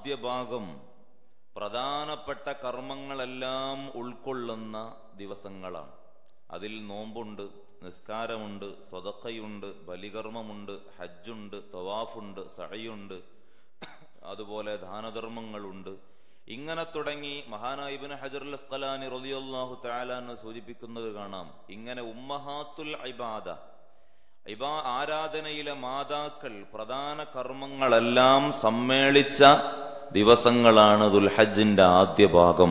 ആദ്യ ഭാഗം പ്രധാനപ്പെട്ട കർമ്മങ്ങളെല്ലാം ഉൾക്കൊള്ളുന്ന ദിവസങ്ങളാണ്. അതിൽ നോമ്പുണ്ട്, നിസ്കാരമുണ്ട്, സ്വതഖയുണ്ട്, ബലികർമ്മമുണ്ട്, ഹജ്ജുണ്ട്, തവാഫുണ്ട്, സഅയുണ്ട്, അതുപോലെ ദാനധർമ്മങ്ങളുണ്ട്. ഇങ്ങനെ തുടങ്ങി മഹാനായ ഇബ്നു ഹജറുൽ അസ്ഖലാനി റളിയല്ലാഹു തആല എന്ന് സൂചിപ്പിക്കുന്നത് കാണാം. ഇങ്ങനെ ഉമ്മഹാത്തുൽ ഇബാദ, ആരാധനയിലെ മാതാക്കൾ പ്രധാന കർമ്മങ്ങളെല്ലാം സമ്മേളിച്ച ദിവസങ്ങളാണ് ദുൽഹജ്ജിന്റെ ആദ്യ ഭാഗം.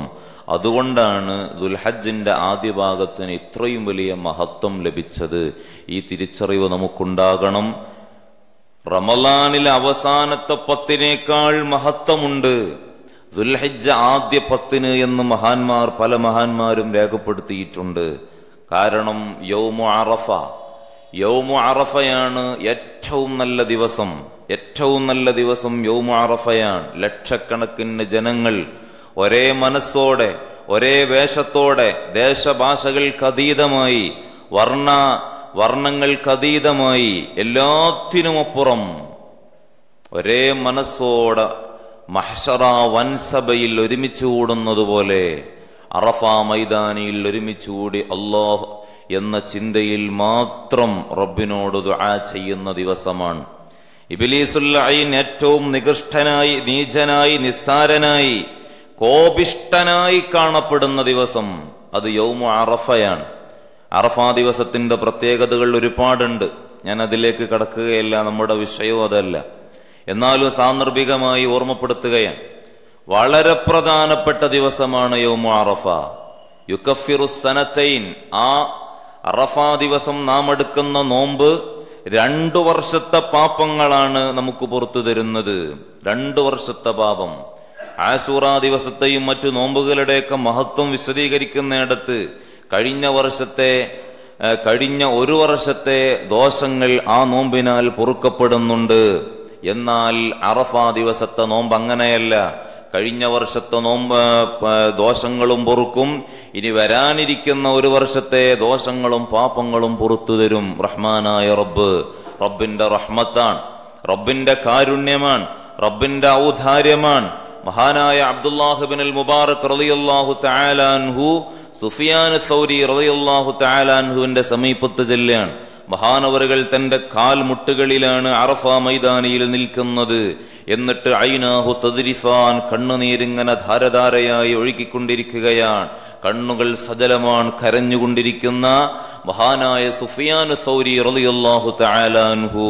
അതുകൊണ്ടാണ് ദുൽഹജ്ജിന്റെ ആദ്യ ഭാഗത്തിന് ഇത്രയും വലിയ മഹത്വം ലഭിച്ചത്. ഈ തിരിച്ചറിവ് നമുക്കുണ്ടാകണം. റമളാനിലെ അവസാനത്തെ 10 മഹത്വമുണ്ട് ദുൽഹജ്ജ് ആദ്യ 10 എന്ന് പല മഹാന്മാരും രേഖപ്പെടുത്തിയിട്ടുണ്ട്. കാരണം യൗമു അറഫയാണ് ഏറ്റവും നല്ല ദിവസം. യൗമു അറഫയാണ്. ലക്ഷക്കണക്കിന് ജനങ്ങൾ ഒരേ മനസ്സോടെ, ഒരേ വേഷത്തോടെ, ദേശഭാഷകൾക്കതീതമായി, വർണ്ണങ്ങൾക്കതീതമായി, എല്ലാത്തിനുമപ്പുറം ഒരേ മനസ്സോടെ മഹ്ശറ വൻസഭയിൽ ഒരുമിച്ച് കൂടുന്നതുപോലെ അറഫ മൈതാനിയിൽ ഒരുമിച്ചുകൂടി അല്ലാഹ് എന്ന ചിന്തയിൽ മാത്രം റബ്ബിനോട് ദുആ ചെയ്യുന്ന ദിവസമാണ്. ഇബ്ലീസുൽ ലഈൻ ഏറ്റവും നികൃഷ്ടനായി, നീചനായി, നിസ്സാരനായി, കോപിഷ്ടനായി കാണപ്പെടുന്ന ദിവസം അത് യൗമു അറഫയാണ്. അറഫാ ദിവസത്തിന്റെ പ്രത്യേകതകൾ ഒരുപാടുണ്ട്. ഞാൻ അതിലേക്ക് കടക്കുകയല്ല, നമ്മുടെ വിഷയവും അതല്ല. എന്നാലും സാന്ദർഭികമായി ഓർമ്മപ്പെടുത്തുകയാണ്. വളരെ പ്രധാനപ്പെട്ട ദിവസമാണ് യൗമു അറഫ. യുക്കഫിറു സനതൈൻ, ആ അറഫാ ദിവസം നാം എടുക്കുന്ന നോമ്പ് 2 വർഷത്തെ പാപങ്ങളാണ് നമുക്ക് പുറത്തു തരുന്നത്. 2 വർഷത്തെ പാപം. ആശൂറ ദിവസത്തെയും മറ്റു നോമ്പുകളുടെയൊക്കെ മഹത്വം വിശദീകരിക്കുന്നിടത്ത് കഴിഞ്ഞ ഒരു വർഷത്തെ ദോഷങ്ങൾ ആ നോമ്പിനാൽ പൊറുക്കപ്പെടുന്നുണ്ട്. എന്നാൽ അറഫാ ദിവസത്തെ നോമ്പ് അങ്ങനെയല്ല. കഴിഞ്ഞ വർഷത്തെ നോമ്പ് ദോഷങ്ങളും പൊറുക്കും, ഇനി വരാനിരിക്കുന്ന ഒരു വർഷത്തെ ദോഷങ്ങളും പാപങ്ങളും പുറത്തു തരും റഹ്മാനായ റബ്ബ്. റബ്ബിന്റെ റഹ്മത്താണ്, റബ്ബിന്റെ കാരുണ്യമാണ്, റബ്ബിന്റെ ഔദാര്യമാണ്. മഹാനായ അബ്ദുല്ലാഹ് ഇബ്നുൽ മുബാറക് റളിയല്ലാഹു തആല അൻഹു സുഫിയാൻ സൗരി റളിയല്ലാഹു തആല അൻഹുവിന്റെ സമീപത്ത് ചെല്ലുകയാണ്. മഹാനവറുകൾ തന്റെ കാൽമുട്ടുകളിലാണ് അറഫ മൈതാനിയിൽ നിൽക്കുന്നത്. എന്നിട്ട് ഐനാഹു തദ്രിഫാൻ, കണ്ണുനീരിങ്ങനെ ധാരധാരയായി ഒഴുകിക്കൊണ്ടിരിക്കുകയാണ്. കണ്ണുകൾ സജലമാണ്. കരഞ്ഞുകൊണ്ടിരിക്കുന്ന മഹാനായ സുഫിയാൻ സൗരി റളിയല്ലാഹു തആല അൻഹു.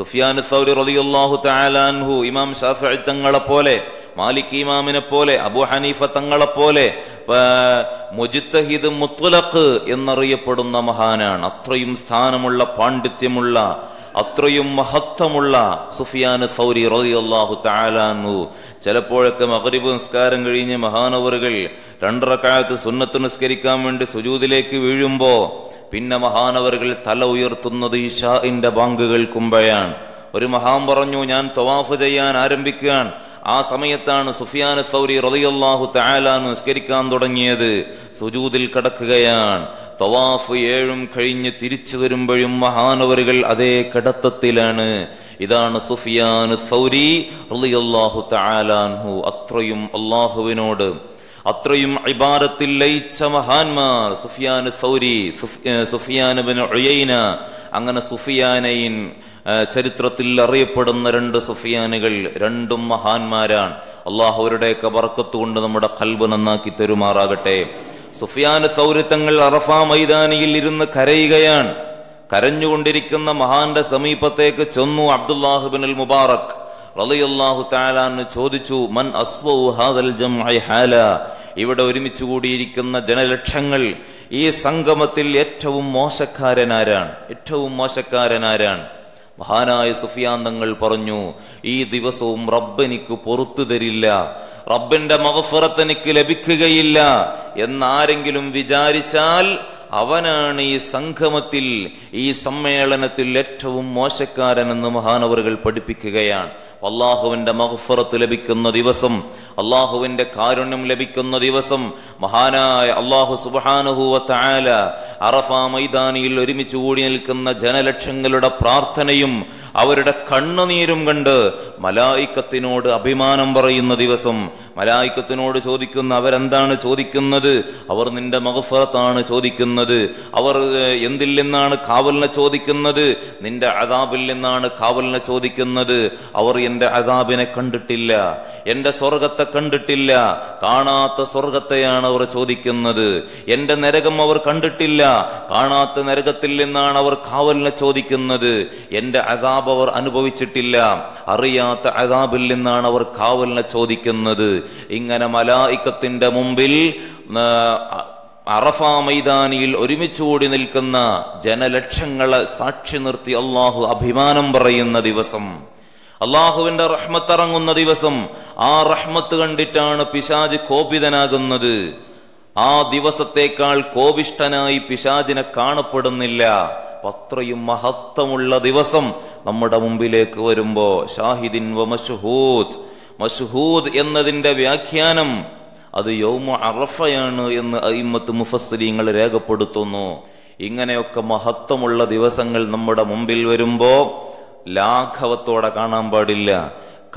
സുഫിയാൻ സൗരി റളിയല്ലാഹു തആല അൻഹു ഇമാം ശാഫിഈ തങ്ങളെ പോലെ, മാലിക് ഇമാമിനെ പോലെ, അബൂ ഹനീഫ തങ്ങളെ പോലെ മുജ്തഹിദ് മുത്ലഖ് എന്നറിയപ്പെടുന്ന മഹാനാണ്. അത്രയും സ്ഥാനമുള്ള, പാണ്ഡിത്യമുള്ള, അത്രയും മഹത്വമുള്ള സുഫിയാൻ സൗരി റളിയല്ലാഹു തആല അൻഹു. ചിലപ്പോഴൊക്കെ മഗ്രിബ് നിസ്കാരം കഴിഞ്ഞ് മഹാനവറുകൾ 2 റക്അത്ത് സുന്നത്ത് നിസ്കരിക്കാൻ വേണ്ടി സുജൂദിലേക്ക് വീഴുമ്പോ പിന്നെ മഹാനവറുകൾ തല ഉയർത്തുന്നത് ഇശാഇന്റെ ബാങ്ക് കേൾക്കുമ്പോഴാണ്. ഒരു മഹാൻ പറഞ്ഞു, ഞാൻ തവാഫ് ചെയ്യാൻ ആരംഭിക്കാൻ. ആ സമയത്താണ് സുഫിയാൻ സൗരി റളിയല്ലാഹു തആല നിസ്കരിക്കാൻ തുടങ്ങിയത്. സുജൂദിൽ കിടക്കുകയാണ്. തവാഫ് 7 കഴിഞ്ഞ് തിരിച്ചു വരുമ്പോഴും മഹാനവറുകൾ അതേ കിടത്തത്തിലാണ്. ഇതാണ് സുഫിയാൻ സൗരി റളിയല്ലാഹു തആല അൻഹു. അത്രയും അല്ലാഹുവിനോട്, അത്രയും ഇബാദത്തിൽ ലയിച്ച മഹാന്മാർ സുഫിയാൻ സൗരി, സുഫിയാൻ ഇബ്നു ഉയൈന, അങ്ങനെ സുഫിയാനൈൻ ചരിത്രത്തിൽ അറിയപ്പെടുന്ന 2 സുഫിയാനുകൾ. 2 മഹാന്മാരാണ്. അല്ലാഹു അവരുടെയൊക്കെ ബർക്കത്ത് കൊണ്ട് നമ്മുടെ ഖൽബ് നന്നാക്കി തരുമാറാകട്ടെ. സുഫിയാൻ സൗരി തങ്ങൾ അറഫാ മൈതാനിയിൽ ഇരുന്ന് കരയുകയാണ്. കരഞ്ഞുകൊണ്ടിരിക്കുന്ന മഹാന്റെ സമീപത്തേക്ക് ചെന്നു അബ്ദുല്ലാഹ് ഇബ്നുൽ മുബാറക് റളിയല്ലാഹു തആല അൻഹു ചോദിച്ചു, മൻ അസ്വഉ ഹാദൽ ജംഇ ഹാല, ഇവിടെ ഒരുമിച്ച് കൂടിയിരിക്കുന്ന ജനലക്ഷങ്ങൾ, ഈ സംഗമത്തിൽ ഏറ്റവും മോശക്കാരനാരാണ്? മഹാനായ സുഫിയാൻ തങ്ങൾ പറഞ്ഞു, ഈ ദിവസവും റബ്ബ് എനിക്ക് പൊറുത്തു തരില്ല, റബ്ബിന്റെ മഗ്ഫിറത്ത് എനിക്ക് ലഭിക്കുകയില്ല എന്നാരെങ്കിലും വിചാരിച്ചാൽ അവനാണ് ഈ സംഗമത്തിൽ, ഈ സമ്മേളനത്തിൽ ഏറ്റവും മോശക്കാരനെന്ന് മഹാനവറുകൾ പഠിപ്പിക്കുകയാണ്. അല്ലാഹുവിന്റെ മഗ്ഫിറത്ത് ലഭിക്കുന്ന ദിവസം, അല്ലാഹുവിന്റെ കാരുണ്യം ലഭിക്കുന്ന ദിവസം മഹാനായ അല്ലാഹു സുബ്ഹാനഹു വ തആല അറഫ മൈതാനിയിൽ ഒരുമിച്ച് കൂടി നിൽക്കുന്ന ജനലക്ഷങ്ങളുടെ പ്രാർത്ഥനയും അവരുടെ കണ്ണുനീരും കണ്ട് മലായിക്കത്തിനോട് അഭിമാനം പറയുന്ന ദിവസം, മലായിക്കത്തിനോട് ചോദിക്കുന്ന അവരെന്താണ് ചോദിക്കുന്നത്? അവർ നിന്റെ മഗ്ഫിറത്താണ് ചോദിക്കുന്നത്. അവർ എന്തിൽ നിന്നാണ് കാവലിനെ ചോദിക്കുന്നത്? നിന്റെ അദാബിൽ നിന്നാണ് കാവലിനെ ചോദിക്കുന്നത്. അവർ എൻ്റെ അദാബിനെ കണ്ടിട്ടില്ല, എൻ്റെ സ്വർഗത്തെ കണ്ടിട്ടില്ല, കാണാത്ത സ്വർഗത്തെയാണ് അവർ ചോദിക്കുന്നത്. എൻ്റെ നരകം അവർ കണ്ടിട്ടില്ല, കാണാത്ത നരകത്തിൽ നിന്നാണ് അവർ കാവലിനെ ചോദിക്കുന്നത്. എൻ്റെ അദാബ് അവർ അനുഭവിച്ചിട്ടില്ല, അറിയാത്ത അദാബിൽ നിന്നാണ് അവർ കാവലിനെ ചോദിക്കുന്നത്. ഇങ്ങനെ മലായിക്കത്തിന്റെ മുമ്പിൽ അറഫ മൈതാനിയിൽ ഒരുമിച്ചുകൂടി നിൽക്കുന്ന ജനലക്ഷങ്ങളെ സാക്ഷി നിർത്തി അള്ളാഹു അഭിമാനം പറയുന്ന ദിവസം, അള്ളാഹുവിന്റെ റഹ്മത്ത് ഇറങ്ങുന്ന ദിവസം, ആ റഹ്മത്ത് കണ്ടിട്ടാണ് പിശാജ് കോപിതനാകുന്നത്. ആ ദിവസത്തേക്കാൾ കോപിഷ്ഠനായി പിശാജിനെ കാണപ്പെടുന്നില്ല. അത്രയും മഹത്വമുള്ള ദിവസം നമ്മുടെ മുമ്പിലേക്ക് വരുമ്പോ ഷാഹിദിൻ വ മശ്ഹൂദ്, മശ്ഹൂദ് എന്നതിന്റെ വ്യാഖ്യാനം അത് യൗമ അറഫയാണ് എന്ന് അഇമ്മത്ത് മുഫസ്സിരീങ്ങൾ രേഖപ്പെടുത്തുന്നു. ഇങ്ങനെയൊക്കെ മഹത്വമുള്ള ദിവസങ്ങൾ നമ്മുടെ മുമ്പിൽ വരുമ്പോ ലാഘവത്തോടെ കാണാൻ പാടില്ല.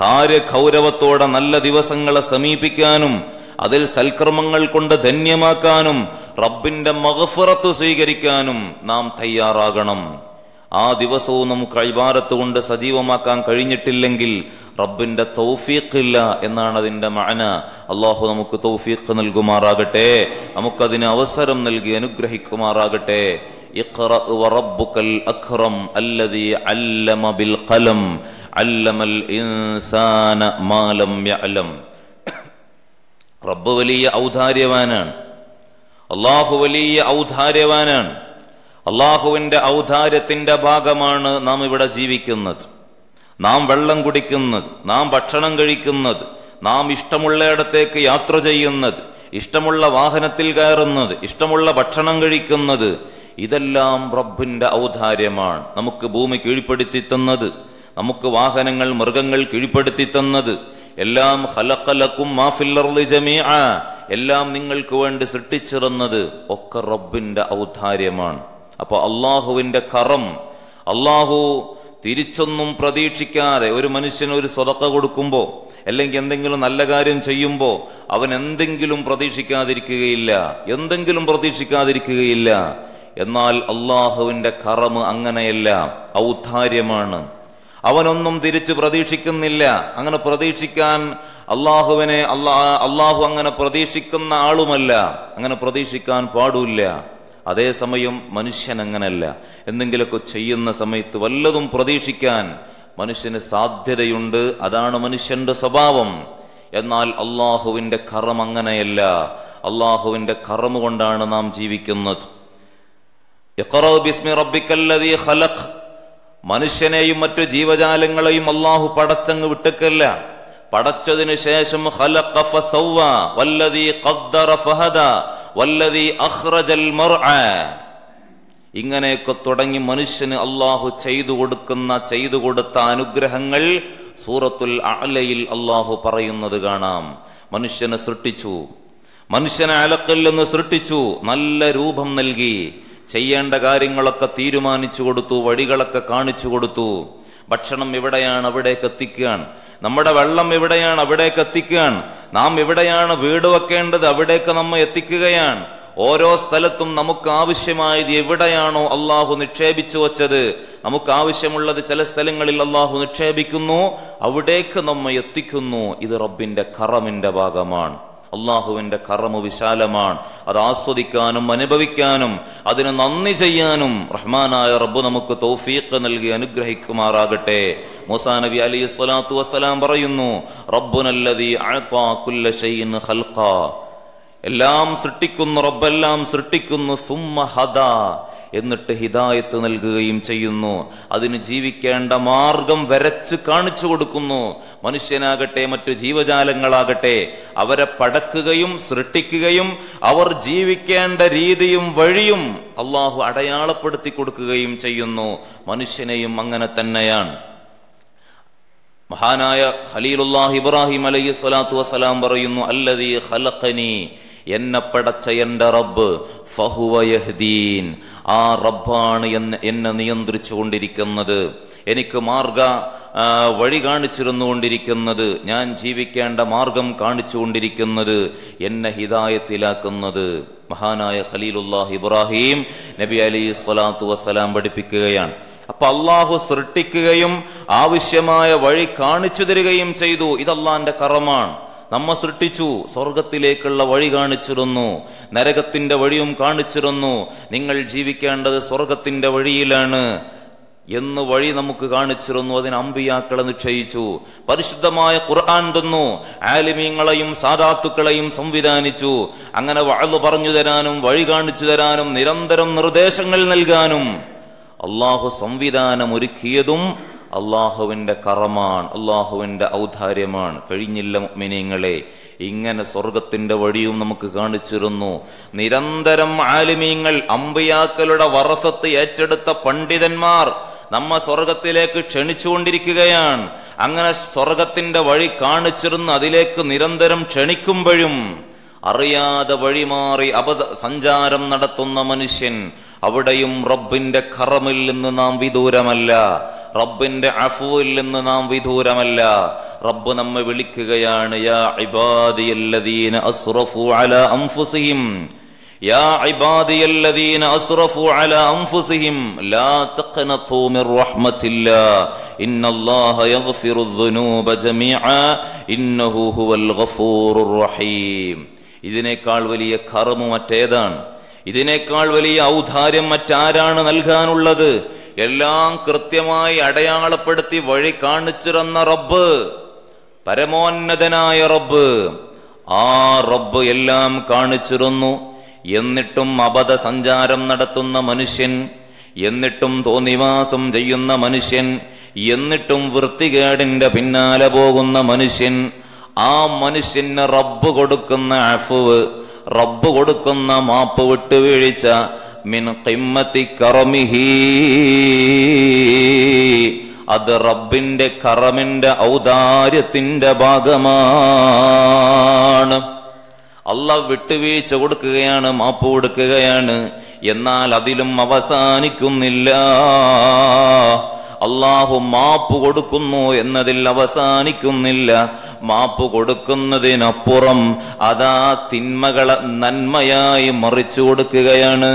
കാര്യഗൗരവത്തോടെ നല്ല ദിവസങ്ങളെ സമീപിക്കാനും അതിൽ സൽക്കർമ്മങ്ങൾ കൊണ്ട് ധന്യമാക്കാനും റബ്ബിന്റെ മഗ്ഫിറത്ത് സ്വീകരിക്കാനും നാം തയ്യാറാകണം. ആ ദിവസവും നമുക്ക് ഇബാദത്ത് കൊണ്ട് സജീവമാക്കാൻ കഴിഞ്ഞിട്ടില്ലെങ്കിൽ റബ്ബിന്റെ തൗഫീഖ് ഇല്ല എന്നാണ് അതിന്റെ മഅന. അല്ലാഹു നമുക്ക് തൗഫീഖ് നൽകുമാറാകട്ടെ, നമുക്കതിന് അവസരം നൽകി അനുഗ്രഹിക്കുമാറാകട്ടെ. ഇഖ്റ വറബ്ബുക്കൽ അക്റം അല്ലദീ അല്ലമ ബിൽ ഖലം അല്ലമൽ ഇൻസാന മാ ലം യഅലം. റബ്ബ് വലിയ ഔദാര്യവാനാണ്, അല്ലാഹു വലിയ ഔദാര്യവാനാണ്. അള്ളാഹുവിന്റെ ഔദാര്യത്തിന്റെ ഭാഗമാണ് നാം ഇവിടെ ജീവിക്കുന്നത്, നാം വെള്ളം കുടിക്കുന്നത്, നാം ഭക്ഷണം കഴിക്കുന്നത്, നാം ഇഷ്ടമുള്ളയിടത്തേക്ക് യാത്ര ചെയ്യുന്നത്, ഇഷ്ടമുള്ള വാഹനത്തിൽ കയറുന്നത്, ഇഷ്ടമുള്ള ഭക്ഷണം കഴിക്കുന്നത്, ഇതെല്ലാം റബ്ബിന്റെ ഔദാര്യമാണ്. നമുക്ക് ഭൂമി കീഴ്പ്പെടുത്തി തന്നത്, നമുക്ക് വാഹനങ്ങൾ, മൃഗങ്ങൾ കീഴ്പ്പെടുത്തി തന്നത് എല്ലാം ഖലഖ ലക്കും മാ ഫിൽ അർളി ജമീഅ, എല്ലാം നിങ്ങൾക്ക് വേണ്ടി സൃഷ്ടിച്ചിരുന്നത് ഒക്കെ റബ്ബിന്റെ ഔദാര്യമാണ്. അപ്പൊ അള്ളാഹുവിന്റെ കറം, അള്ളാഹു തിരിച്ചൊന്നും പ്രതീക്ഷിക്കാതെ ഒരു മനുഷ്യന് ഒരു സ്വതക്ക കൊടുക്കുമ്പോൾ അല്ലെങ്കിൽ എന്തെങ്കിലും നല്ല കാര്യം ചെയ്യുമ്പോൾ അവൻ എന്തെങ്കിലും പ്രതീക്ഷിക്കാതിരിക്കുകയില്ല, എന്തെങ്കിലും പ്രതീക്ഷിക്കാതിരിക്കുകയില്ല. എന്നാൽ അള്ളാഹുവിന്റെ കറം അങ്ങനെയല്ല, ഔദാര്യമാണ്. അവനൊന്നും തിരിച്ചു പ്രതീക്ഷിക്കുന്നില്ല. അങ്ങനെ പ്രതീക്ഷിക്കാൻ അള്ളാഹു അങ്ങനെ പ്രതീക്ഷിക്കുന്ന ആളുമല്ല, അങ്ങനെ പ്രതീക്ഷിക്കാൻ പാടില്ല. അതേസമയം മനുഷ്യൻ അങ്ങനല്ല, എന്തെങ്കിലുമൊക്കെ ചെയ്യുന്ന സമയത്ത് വല്ലതും പ്രതീക്ഷിക്കാൻ മനുഷ്യന് സാധ്യതയുണ്ട്, അതാണ് മനുഷ്യന്റെ സ്വഭാവം. എന്നാൽ അള്ളാഹുവിന്റെ കറം അങ്ങനെയല്ല, അള്ളാഹുവിന്റെ കറം കൊണ്ടാണ് നാം ജീവിക്കുന്നത്. ഇഖ്റ ബിസ്മി റബ്ബിക്കല്ലദീ ഖലഖ്. മനുഷ്യനെയും മറ്റു ജീവജാലങ്ങളെയും അള്ളാഹു പടച്ചങ്ങ് വിട്ടക്കല്ല, പടച്ചതിനു ശേഷം ഖലഖ ഫസവ്വ വല്ലദീ ഖദ്ദറ ഫഹദ വല്ലദീ അഖ്റജൽ മർഅ, ഇങ്ങനെയൊക്കെ തുടങ്ങി മനുഷ്യന് അള്ളാഹു ചെയ്തു കൊടുത്ത അനുഗ്രഹങ്ങൾ സൂറത്തുൽ അഅലയിൽ അള്ളാഹു പറയുന്നത് കാണാം. മനുഷ്യനെ സൃഷ്ടിച്ചു, മനുഷ്യനെ അലക്കിൽ നിന്ന് സൃഷ്ടിച്ചു, നല്ല രൂപം നൽകി, ചെയ്യേണ്ട കാര്യങ്ങളൊക്കെ തീരുമാനിച്ചു കൊടുത്തു, വഴികളൊക്കെ കാണിച്ചു കൊടുത്തു. ഭക്ഷണം എവിടെയാണ് അവിടേക്ക് എത്തിക്കുകയാണ്, നമ്മുടെ വെള്ളം എവിടെയാണ് അവിടേക്ക് എത്തിക്കുകയാണ്, നാം എവിടെയാണ് വീട് വെക്കേണ്ടത് അവിടേക്ക് നമ്മെ എത്തിക്കുകയാണ്. ഓരോ സ്ഥലത്തും നമുക്ക് ആവശ്യമായത് എവിടെയാണോ അള്ളാഹു നിക്ഷേപിച്ചു വച്ചത്, നമുക്ക് ആവശ്യമുള്ളത് ചില സ്ഥലങ്ങളിൽ അള്ളാഹു നിക്ഷേപിക്കുന്നു, അവിടേക്ക് നമ്മെ എത്തിക്കുന്നു. ഇത് റബ്ബിന്റെ കറമിന്റെ ഭാഗമാണ്. അള്ളാഹുവിന്റെ കറമു വിശാലമാണ്. അത് ആസ്വദിക്കാനും അനുഭവിക്കാനും അതിന് നന്ദി ചെയ്യാനും റഹ്മാനായ റബ്ബ് നമുക്ക് തൗഫീഖ് നൽകി അനുഗ്രഹിക്കുമാറാകട്ടെ. മൂസാ നബി അലൈഹി സ്വലാത്തു വസ്സലാം പറയുന്നു, റബ്ബുനല്ലദീ അഅതാ കുല്ല ശൈഇൻ ഖൽഖ, എല്ലാം സൃഷ്ടിക്കുന്നു റബ്ബെല്ലാം സൃഷ്ടിക്കുന്നു, സുമ്മ ഹദാ, എന്നിട്ട് ഹിദായത്ത് നൽകുകയും ചെയ്യുന്നു, അതിന് ജീവിക്കേണ്ട മാർഗം വരച്ച് കാണിച്ചു കൊടുക്കുന്നു. മനുഷ്യനാകട്ടെ മറ്റു ജീവജാലങ്ങളാകട്ടെ അവരെ പടക്കുകയും സൃഷ്ടിക്കുകയും അവർ ജീവിക്കേണ്ട രീതിയും വഴിയും അള്ളാഹു അടയാളപ്പെടുത്തി കൊടുക്കുകയും ചെയ്യുന്നു. മനുഷ്യനെയും അങ്ങനെ തന്നെയാണ്. മഹാനായ ഖലീലുല്ലാഹി ഇബ്രാഹിം അലൈഹി സ്വലാത്തു വസ്സലാം പറയുന്നു, അല്ലദീ ഖലഖനി, എന്നെ പടച്ച എൻ്റെ റബ്ബ്, ഫഹുവ യഹ്ദീൻ, ആ റബ്ബാണ് എന്നെ നിയന്ത്രിച്ചു കൊണ്ടിരിക്കുന്നത്, എനിക്ക് വഴി കാണിച്ചിരുന്നു കൊണ്ടിരിക്കുന്നത്, ഞാൻ ജീവിക്കേണ്ട മാർഗം കാണിച്ചു കൊണ്ടിരിക്കുന്നത്, എന്നെ ഹിദായത്തിലാക്കുന്നത്. മഹാനായ ഖലീലുല്ലാഹി ഇബ്രാഹിം നബി അലൈഹി സ്വലാത്തു വസ്സലാം പഠിപ്പിക്കുകയാണ്. അപ്പൊ അള്ളാഹു സൃഷ്ടിക്കുകയും ആവശ്യമായ വഴി കാണിച്ചു തരികയും ചെയ്തു. ഇത് അള്ളാന്റെ കർമ്മമാണ്. നമ്മെ സൃഷ്ടിച്ചു, സ്വർഗത്തിലേക്കുള്ള വഴി കാണിച്ചിരുന്നു, നരകത്തിന്റെ വഴിയും കാണിച്ചിരുന്നു. നിങ്ങൾ ജീവിക്കേണ്ടത് സ്വർഗത്തിന്റെ വഴിയിലാണ് എന്ന് വഴി നമുക്ക് കാണിച്ചിരുന്നു. അതിന് അമ്പിയാക്കളെ നിശ്ചയിച്ചു, പരിശുദ്ധമായ ഖുർആൻ തന്നു, ആലിമീങ്ങളെയും സാദാത്തുക്കളെയും സംവിധാനിച്ചു. അങ്ങനെ വഅദ് പറഞ്ഞു തരാനും വഴി കാണിച്ചു തരാനും നിരന്തരം നിർദ്ദേശങ്ങൾ നൽകാനും അള്ളാഹു സംവിധാനം ഒരുക്കിയതും അള്ളാഹുവിൻ്റെ കറമാണ്, അള്ളാഹുവിൻ്റെ ഔദാര്യമാണ്. കഴിഞ്ഞില്ല മുഅ്മിനീങ്ങളെ, ഇങ്ങനെ സ്വർഗത്തിൻ്റെ വഴിയും നമുക്ക് കാണിച്ചിരുന്നു. നിരന്തരം ആലിമീങ്ങൾ, അമ്പിയാക്കളുടെ വറസത്ത് ഏറ്റെടുത്ത പണ്ഡിതന്മാർ നമ്മെ സ്വർഗത്തിലേക്ക് ക്ഷണിച്ചുകൊണ്ടിരിക്കുകയാണ്. അങ്ങനെ സ്വർഗത്തിൻ്റെ വഴി കാണിച്ചിരുന്നു, അതിലേക്ക് നിരന്തരം ക്ഷണിക്കുമ്പോഴും അറിയാതെ വഴിമാറി സഞ്ചാരം നടത്തുന്ന മനുഷ്യൻ, അവിടെയും റബ്ബിന്റെ കറമിൽ നിന്ന് നാം വിദൂരമല്ല, റബ്ബിന്റെ അഫുവിൽ നിന്ന് നാം വിദൂരമല്ല. റബ്ബ് നമ്മെ വിളിക്കുകയാണ്, യാ ഇബാദിയല്ലദീന അസ്റഫു അലാ അൻഫുസിഹിം, യാ ഇബാദിയല്ലദീന അസ്റഫു അലാ അൻഫുസിഹിം ലാ തഖ്നതു മിർ റഹ്മത്തില്ലാ ഇന്നല്ലാഹ യഗ്ഫിറുദ് ദുനൂബ ജമീഅ ഇന്നഹു ഹുവൽ ഗഫൂറുർ റഹീം. ഇതിനേക്കാൾ വലിയ കറമു മറ്റേതാണ്? ഇതിനേക്കാൾ വലിയ ഔദാര്യം മറ്റാരാണ് നൽകാനുള്ളത്? എല്ലാം കൃത്യമായി അടയാളപ്പെടുത്തി വഴി കാണിച്ചിരുന്ന റബ്ബ്, പരമോന്നതനായ റബ്ബ്, ആ റബ്ബ് എല്ലാം കാണിച്ചിരുന്നു. എന്നിട്ടും അബദ്ധ സഞ്ചാരം നടത്തുന്ന മനുഷ്യൻ, എന്നിട്ടും തോന്നിവാസം ചെയ്യുന്ന മനുഷ്യൻ, എന്നിട്ടും വൃത്തികേടിന്റെ പിന്നാലെ പോകുന്ന മനുഷ്യൻ, ആ മനുഷ്യന് റബ്ബ് കൊടുക്കുന്ന അഫ്വ്, റബ്ബ് കൊടുക്കുന്ന മാപ്പ് വിട്ടുവീഴ്ച, മിൻ ഖിമ്മത്തി കറമിഹി, അത് റബ്ബിന്റെ കറമിന്റെ ഔദാര്യത്തിന്റെ ഭാഗമാണ്. അള്ളാഹ് വിട്ടുവീഴ്ച കൊടുക്കുകയാണ്, മാപ്പ് കൊടുക്കുകയാണ്. എന്നാൽ അതിലും അവസാനിക്കുന്നില്ല. അള്ളാഹു മാപ്പ് കൊടുക്കുന്നു എന്നതിൽ അവസാനിക്കുന്നില്ല. മാപ്പ് കൊടുക്കുന്നതിനപ്പുറം അതാ തിന്മകളെ നന്മയായി മറിച്ചു കൊടുക്കുകയാണ്.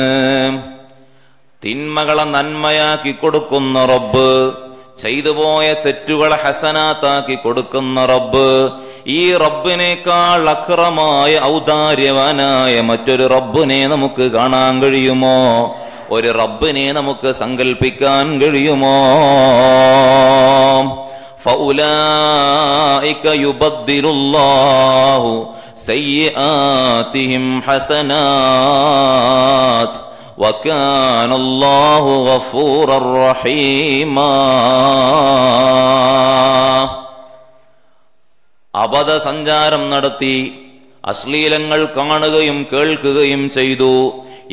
തിന്മകളെ നന്മയാക്കി കൊടുക്കുന്ന റബ്ബ്, ചെയ്തുപോയ തെറ്റുകളെ ഹസനാത്താക്കി കൊടുക്കുന്ന റബ്ബ്, ഈ റബ്ബിനേക്കാൾ അക്രമായ ഔദാര്യവാനായ മറ്റൊരു റബ്ബിനെ നമുക്ക് കാണാൻ കഴിയുമോ? ഒരു റബ്ബിനെ നമുക്ക് സങ്കൽപ്പിക്കാൻ കഴിയുമോ? ഫഉലൈക യുബദ്ദിലുല്ലാഹു സയ്യിആതിഹിം ഹസനാത് വകാനല്ലാഹു ഗഫൂറർ റഹീമ. അബദ്ധ സഞ്ചാരം നടത്തി അശ്ലീലങ്ങൾ കാണുകയും കേൾക്കുകയും ചെയ്തു.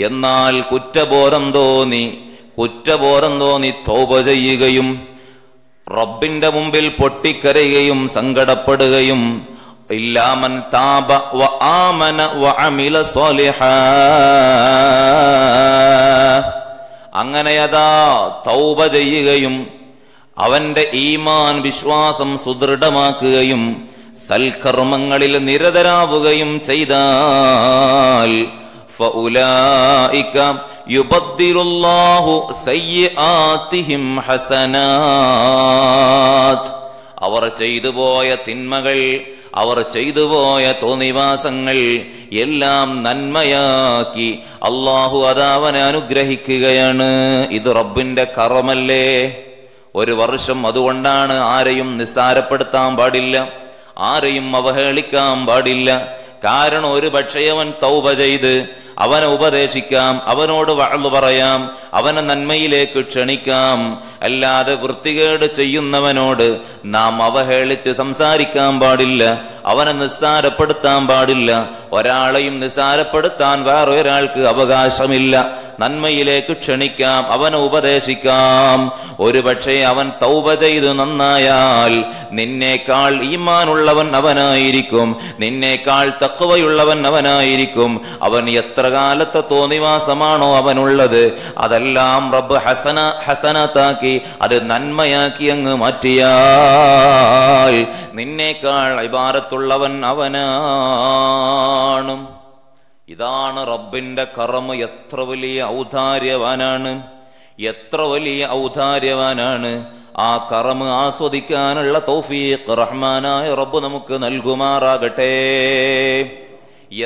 എന്നാൽ കുറ്റബോധം തോന്നി തൗബ ചെയ്യുകയും റബ്ബിന്റെ മുമ്പിൽ പൊട്ടിക്കരയുകയും സങ്കടപ്പെടുകയും, ഇല്ലാ മൻ താബ വ ആമന വ അമില സ്വാലിഹാ, അങ്ങനെയതാ തൗബ ചെയ്യുകയും അവന്റെ ഈമാൻ വിശ്വാസം സുദൃഢമാക്കുകയും സൽക്കർമ്മങ്ങളിൽ നിരതരാവുകയും ചെയ്താൽ ഫഉലൈക യുബദ്ദിലുല്ലാഹു സയ്യിആതിഹിം ഹസനാത്, അവർ ചെയ്തുപോയ തിന്മകൾ, അവർ ചെയ്തുപോയ തോന്നിവാസങ്ങൾ എല്ലാം നന്മയാക്കി അള്ളാഹു അതാവനെ അനുഗ്രഹിക്കുകയാണ്. ഇത് റബ്ബിന്റെ കറമല്ലേ? ഒരു വർഷം. അതുകൊണ്ടാണ് ആരെയും നിസ്സാരപ്പെടുത്താൻ പാടില്ല, ആരെയും അവഹേളിക്കാൻ പാടില്ല. കാരണം ഒരു പക്ഷേ അവൻ തൗബ ചെയ്ത്, അവനെ ഉപദേശിക്കാം, അവനോട് വഅദ് പറയാം, അവനെ നന്മയിലേക്ക് ക്ഷണിക്കാം. അല്ലാതെ വൃത്തികേട് ചെയ്യുന്നവനോട് നാം അവഹേളിച്ച് സംസാരിക്കാൻ പാടില്ല, അവനെ നിസ്സാരപ്പെടുത്താൻ പാടില്ല. ഒരാളെയും നിസ്സാരപ്പെടുത്താൻ വേറൊരാൾക്ക് അവകാശമില്ല. നന്മയിലേക്ക് ക്ഷണിക്കാം, അവനെ ഉപദേശിക്കാം. ഒരുപക്ഷെ അവൻ തൗബ ചെയ്ത് നന്നായാൽ നിന്നേക്കാൾ ഈമാനുള്ളവൻ അവനായിരിക്കും, നിന്നേക്കാൾ തഖ്വയുള്ളവൻ അവനായിരിക്കും. അവൻ എത്ര കാലത്തെ തോന്നിവാസമാണോ അവനുള്ളത് അതെല്ലാം റബ്ബ് ഹസനത്താക്കി അത് നന്മയാക്കി അങ്ങ് മാറ്റിയാൽ നിന്നേക്കാൾ ഇബാറത്തുള്ളവൻ അവനാണ്. ഇതാണ് റബ്ബിന്റെ കറമ. എത്ര വലിയ ഔദാര്യവാനാണ്, എത്ര വലിയ ഔദാര്യവാനാണ്. ആ കറമ് ആസ്വദിക്കാനുള്ള തൗഫീഖ് റഹ്മാനായ റബ്ബ് നമുക്ക് നൽകുമാറാകട്ടെ.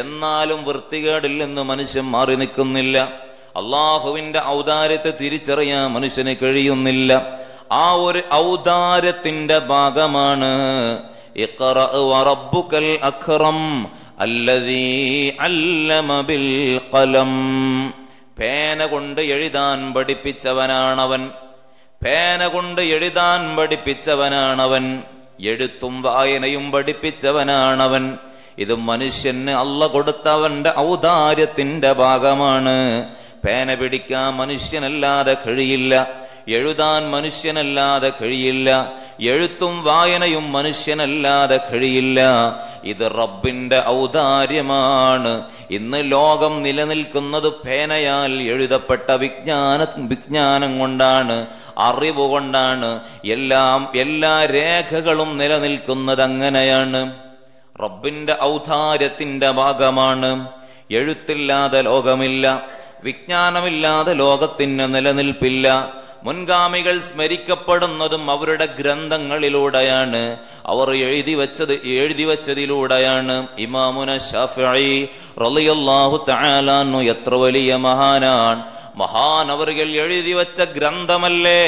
എന്നാലും വൃത്തികേടിൽ നിന്ന് മനുഷ്യൻ മാറി നിൽക്കുന്നില്ല. അള്ളാഹുവിന്റെ ഔദാര്യത്തെ തിരിച്ചറിയാൻ മനുഷ്യന് കഴിയുന്നില്ല. ആ ഒരു ഔദാര്യത്തിന്റെ ഭാഗമാണ് ഇഖ്റ വറബ്ബുക്കൽ അക്റം അല്ലദീ അല്ലമ ബിൽ ഖലം. പേന കൊണ്ട് എഴുതാൻ പഠിപ്പിച്ചവനാണവൻ, പേന കൊണ്ട് എഴുതാൻ പഠിപ്പിച്ചവനാണവൻ, എഴുത്തും വായനയും പഠിപ്പിച്ചവനാണവൻ. ഇത് മനുഷ്യന് അള്ള കൊടുത്തവന്റെ ഔദാര്യത്തിന്റെ ഭാഗമാണ്. പേന പിടിക്കാൻ മനുഷ്യനല്ലാതെ കഴിയില്ല, എഴുതാൻ മനുഷ്യനല്ലാതെ കഴിയില്ല, എഴുത്തും വായനയും മനുഷ്യനല്ലാതെ കഴിയില്ല. ഇത് റബ്ബിന്റെ ഔദാര്യമാണ്. ഇന്ന് ലോകം നിലനിൽക്കുന്നത് പേനയാൽ എഴുതപ്പെട്ട വിജ്ഞാനം കൊണ്ടാണ്, അറിവ് കൊണ്ടാണ്. എല്ലാ രേഖകളും നിലനിൽക്കുന്നത് അങ്ങനെയാണ്. റബ്ബിന്റെ ഔദാര്യത്തിന്റെ ഭാഗമാണ്. എഴുത്തില്ലാതെ ലോകമില്ല, വിജ്ഞാനമില്ലാതെ ലോകത്തിന് നിലനിൽപ്പില്ല. മുൻഗാമികൾ സ്മരിക്കപ്പെടുന്നതും അവരുടെ ഗ്രന്ഥങ്ങളിലൂടെയാണ്, അവർ എഴുതി വച്ചതിലൂടെയാണ്. ഇമാമുന ശഫഈ റളിയല്ലാഹു തആല അൻഹു എത്ര വലിയ മഹാനാണ്. മഹാനവറുകൾ എഴുതി വച്ച ഗ്രന്ഥമല്ലേ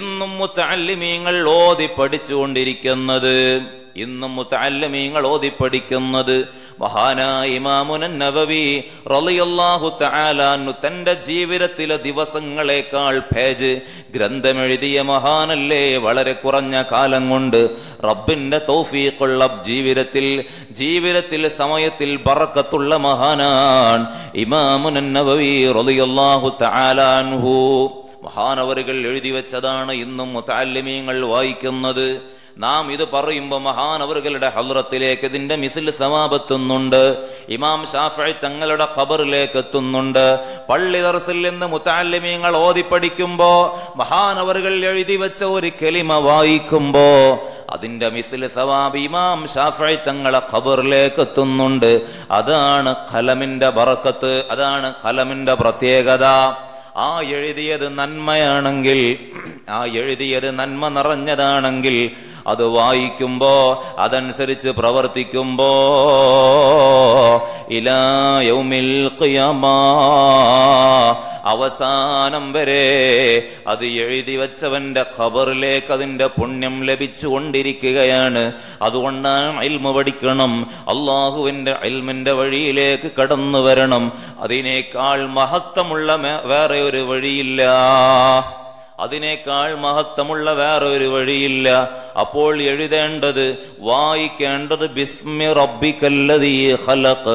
ഇന്നും മുതഅല്ലിമീങ്ങൾ ഓതി പഠിച്ചുകൊണ്ടിരിക്കുന്നത്, ഇന്നും മുതഅല്ലിമീങ്ങൾ ഓതി പഠിക്കുന്നത്. മഹാനായ ഇമാമുന നബവി റളിയല്ലാഹു തആല അൻഹു തന്റെ ജീവിതത്തിലെ ദിവസങ്ങളേക്കാൾ പേജ് ഗ്രന്ഥമെഴുതിയ മഹാനല്ലേ. വളരെ കുറഞ്ഞ കാലം കൊണ്ട് റബ്ബിന്റെ തൗഫീഖുള്ള ജീവിതത്തിൽ സമയത്തിൽ ബറക്കത്തുള്ള മഹാനാണ് ഇമാമുന നബവി റളിയല്ലാഹു തആല അൻഹു. മഹാനവറുകൾ എഴുതി വെച്ചതാണ് ഇന്നും മുതഅല്ലിമീങ്ങൾ വായിക്കുന്നത്. നാം ഇത് പറയുമ്പോൾ മഹാനവറുകളുടെ ഹദ്റത്തിലേക്ക് ഇതിന്റെ മിസിൽ സമാപത്തുന്നുണ്ട്, ഇമാം ശാഫഈ തങ്ങളുടെ ഖബറിലേക്ക് എത്തുന്നുണ്ട്. പള്ളി ദർസിൽ നിന്ന് മുതഅല്ലിമീങ്ങൾ ഓതി പഠിക്കുമ്പോ മഹാനവറുകൾ എഴുതി വെച്ച ഒരു കലിമ വായിക്കുമ്പോ അതിന്റെ മിസിൽ സവാബ് ഇമാം ശാഫഈ തങ്ങളെ ഖബറിലേക്ക് എത്തുന്നുണ്ട്. അതാണ് ഖലമിന്റെ ബറക്കത്ത്, അതാണ് ഖലമിന്റെ പ്രത്യേകത. ആ എഴുതിയത് നന്മയാണെങ്കിൽ, ആ എഴുതിയത് നന്മ നിറഞ്ഞതാണെങ്കിൽ അത് വായിക്കുമ്പോ അതനുസരിച്ച് പ്രവർത്തിക്കുമ്പോ ഇലാ യൗമിൽ ഖിയാമാ അവസാനം വരെ അത് എഴുതി വച്ചവന്റെ ഖബറിലേക്ക് അതിന്റെ പുണ്യം ലഭിച്ചുകൊണ്ടിരിക്കുകയാണ്. അതുകൊണ്ടാണ് ഇൽമു പഠിക്കണം, അള്ളാഹുവിന്റെ ഇൽമിന്റെ വഴിയിലേക്ക് കടന്നു വരണം. അതിനേക്കാൾ മഹത്വമുള്ള വേറെ ഒരു വഴിയില്ല, അതിനേക്കാൾ മഹത്വമുള്ള വേറൊരു വഴിയില്ല. അപ്പോൾ എഴുതേണ്ടത് വായിക്കേണ്ടത് ബിസ്മി റബ്ബിക്കല്ലദീ ഖലഖ്,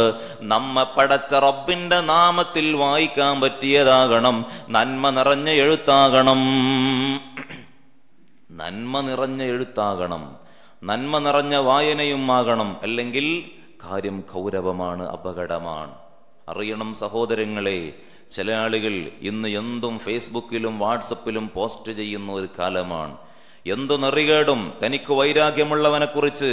നമ്മെ പടച്ച റബ്ബിന്റെ നാമത്തിൽ വായിക്കാൻ പറ്റിയതാകണം, നന്മ നിറഞ്ഞ എഴുത്താകണം, നന്മ നിറഞ്ഞ എഴുത്താകണം, നന്മ നിറഞ്ഞ വായനയും ആകണം. അല്ലെങ്കിൽ കാര്യം ഗൗരവമാണ്, അപകടമാണ്. അറിയണം സഹോദരങ്ങളെ, ചില ആളുകൾ ഇന്ന് എന്തും ഫേസ്ബുക്കിലും വാട്സപ്പിലും പോസ്റ്റ് ചെയ്യുന്ന ഒരു കാലമാണ്. എന്തു നെറികേടും, തനിക്ക് വൈരാഗ്യമുള്ളവനെക്കുറിച്ച്,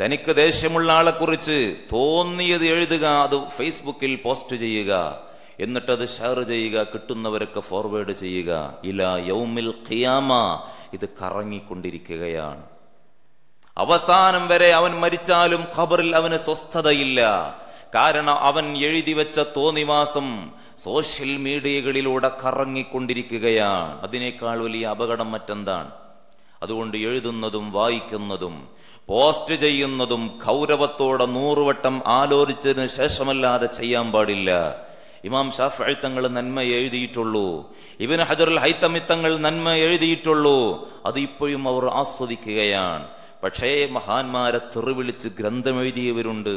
തനിക്ക് ദേഷ്യമുള്ള ആളെക്കുറിച്ച് തോന്നിയത് എഴുതുക, അത് ഫേസ്ബുക്കിൽ പോസ്റ്റ് ചെയ്യുക, എന്നിട്ടത് ഷെയർ ചെയ്യുക, കിട്ടുന്നവരൊക്കെ ഫോർവേഡ് ചെയ്യുക. ഇലാ യൗമിൽ ഖിയാമ ഇത് കറങ്ങിക്കൊണ്ടിരിക്കുകയാണ്. അവസാനം വരെ അവൻ മരിച്ചാലും ഖബറിൽ അവന് സ്വസ്ഥതയില്ല. കാരണം അവൻ എഴുതി വെച്ച തോന്നിവാസം സോഷ്യൽ മീഡിയകളിലൂടെ കറങ്ങിക്കൊണ്ടിരിക്കുകയാണ്. അതിനേക്കാൾ വലിയ അപകടം മറ്റെന്താണ്? അതുകൊണ്ട് എഴുതുന്നതും വായിക്കുന്നതും പോസ്റ്റ് ചെയ്യുന്നതും ഗൗരവത്തോടെ 100 വട്ടം ആലോചിച്ചതിന് ശേഷമല്ലാതെ ചെയ്യാൻ പാടില്ല. ഇമാം ശാഫഈ തങ്ങൾ നന്മ എഴുതിയിട്ടുള്ളൂ, ഇബ്നു ഹജറുൽ ഹൈതമി തങ്ങൾ നന്മ എഴുതിയിട്ടുള്ളൂ, അത് ഇപ്പോഴും അവർ ആസ്വദിക്കുകയാണ്. പക്ഷേ മഹാന്മാരെ തെറിവിളിച്ച് ഗ്രന്ഥമെഴുതിയവരുണ്ട്,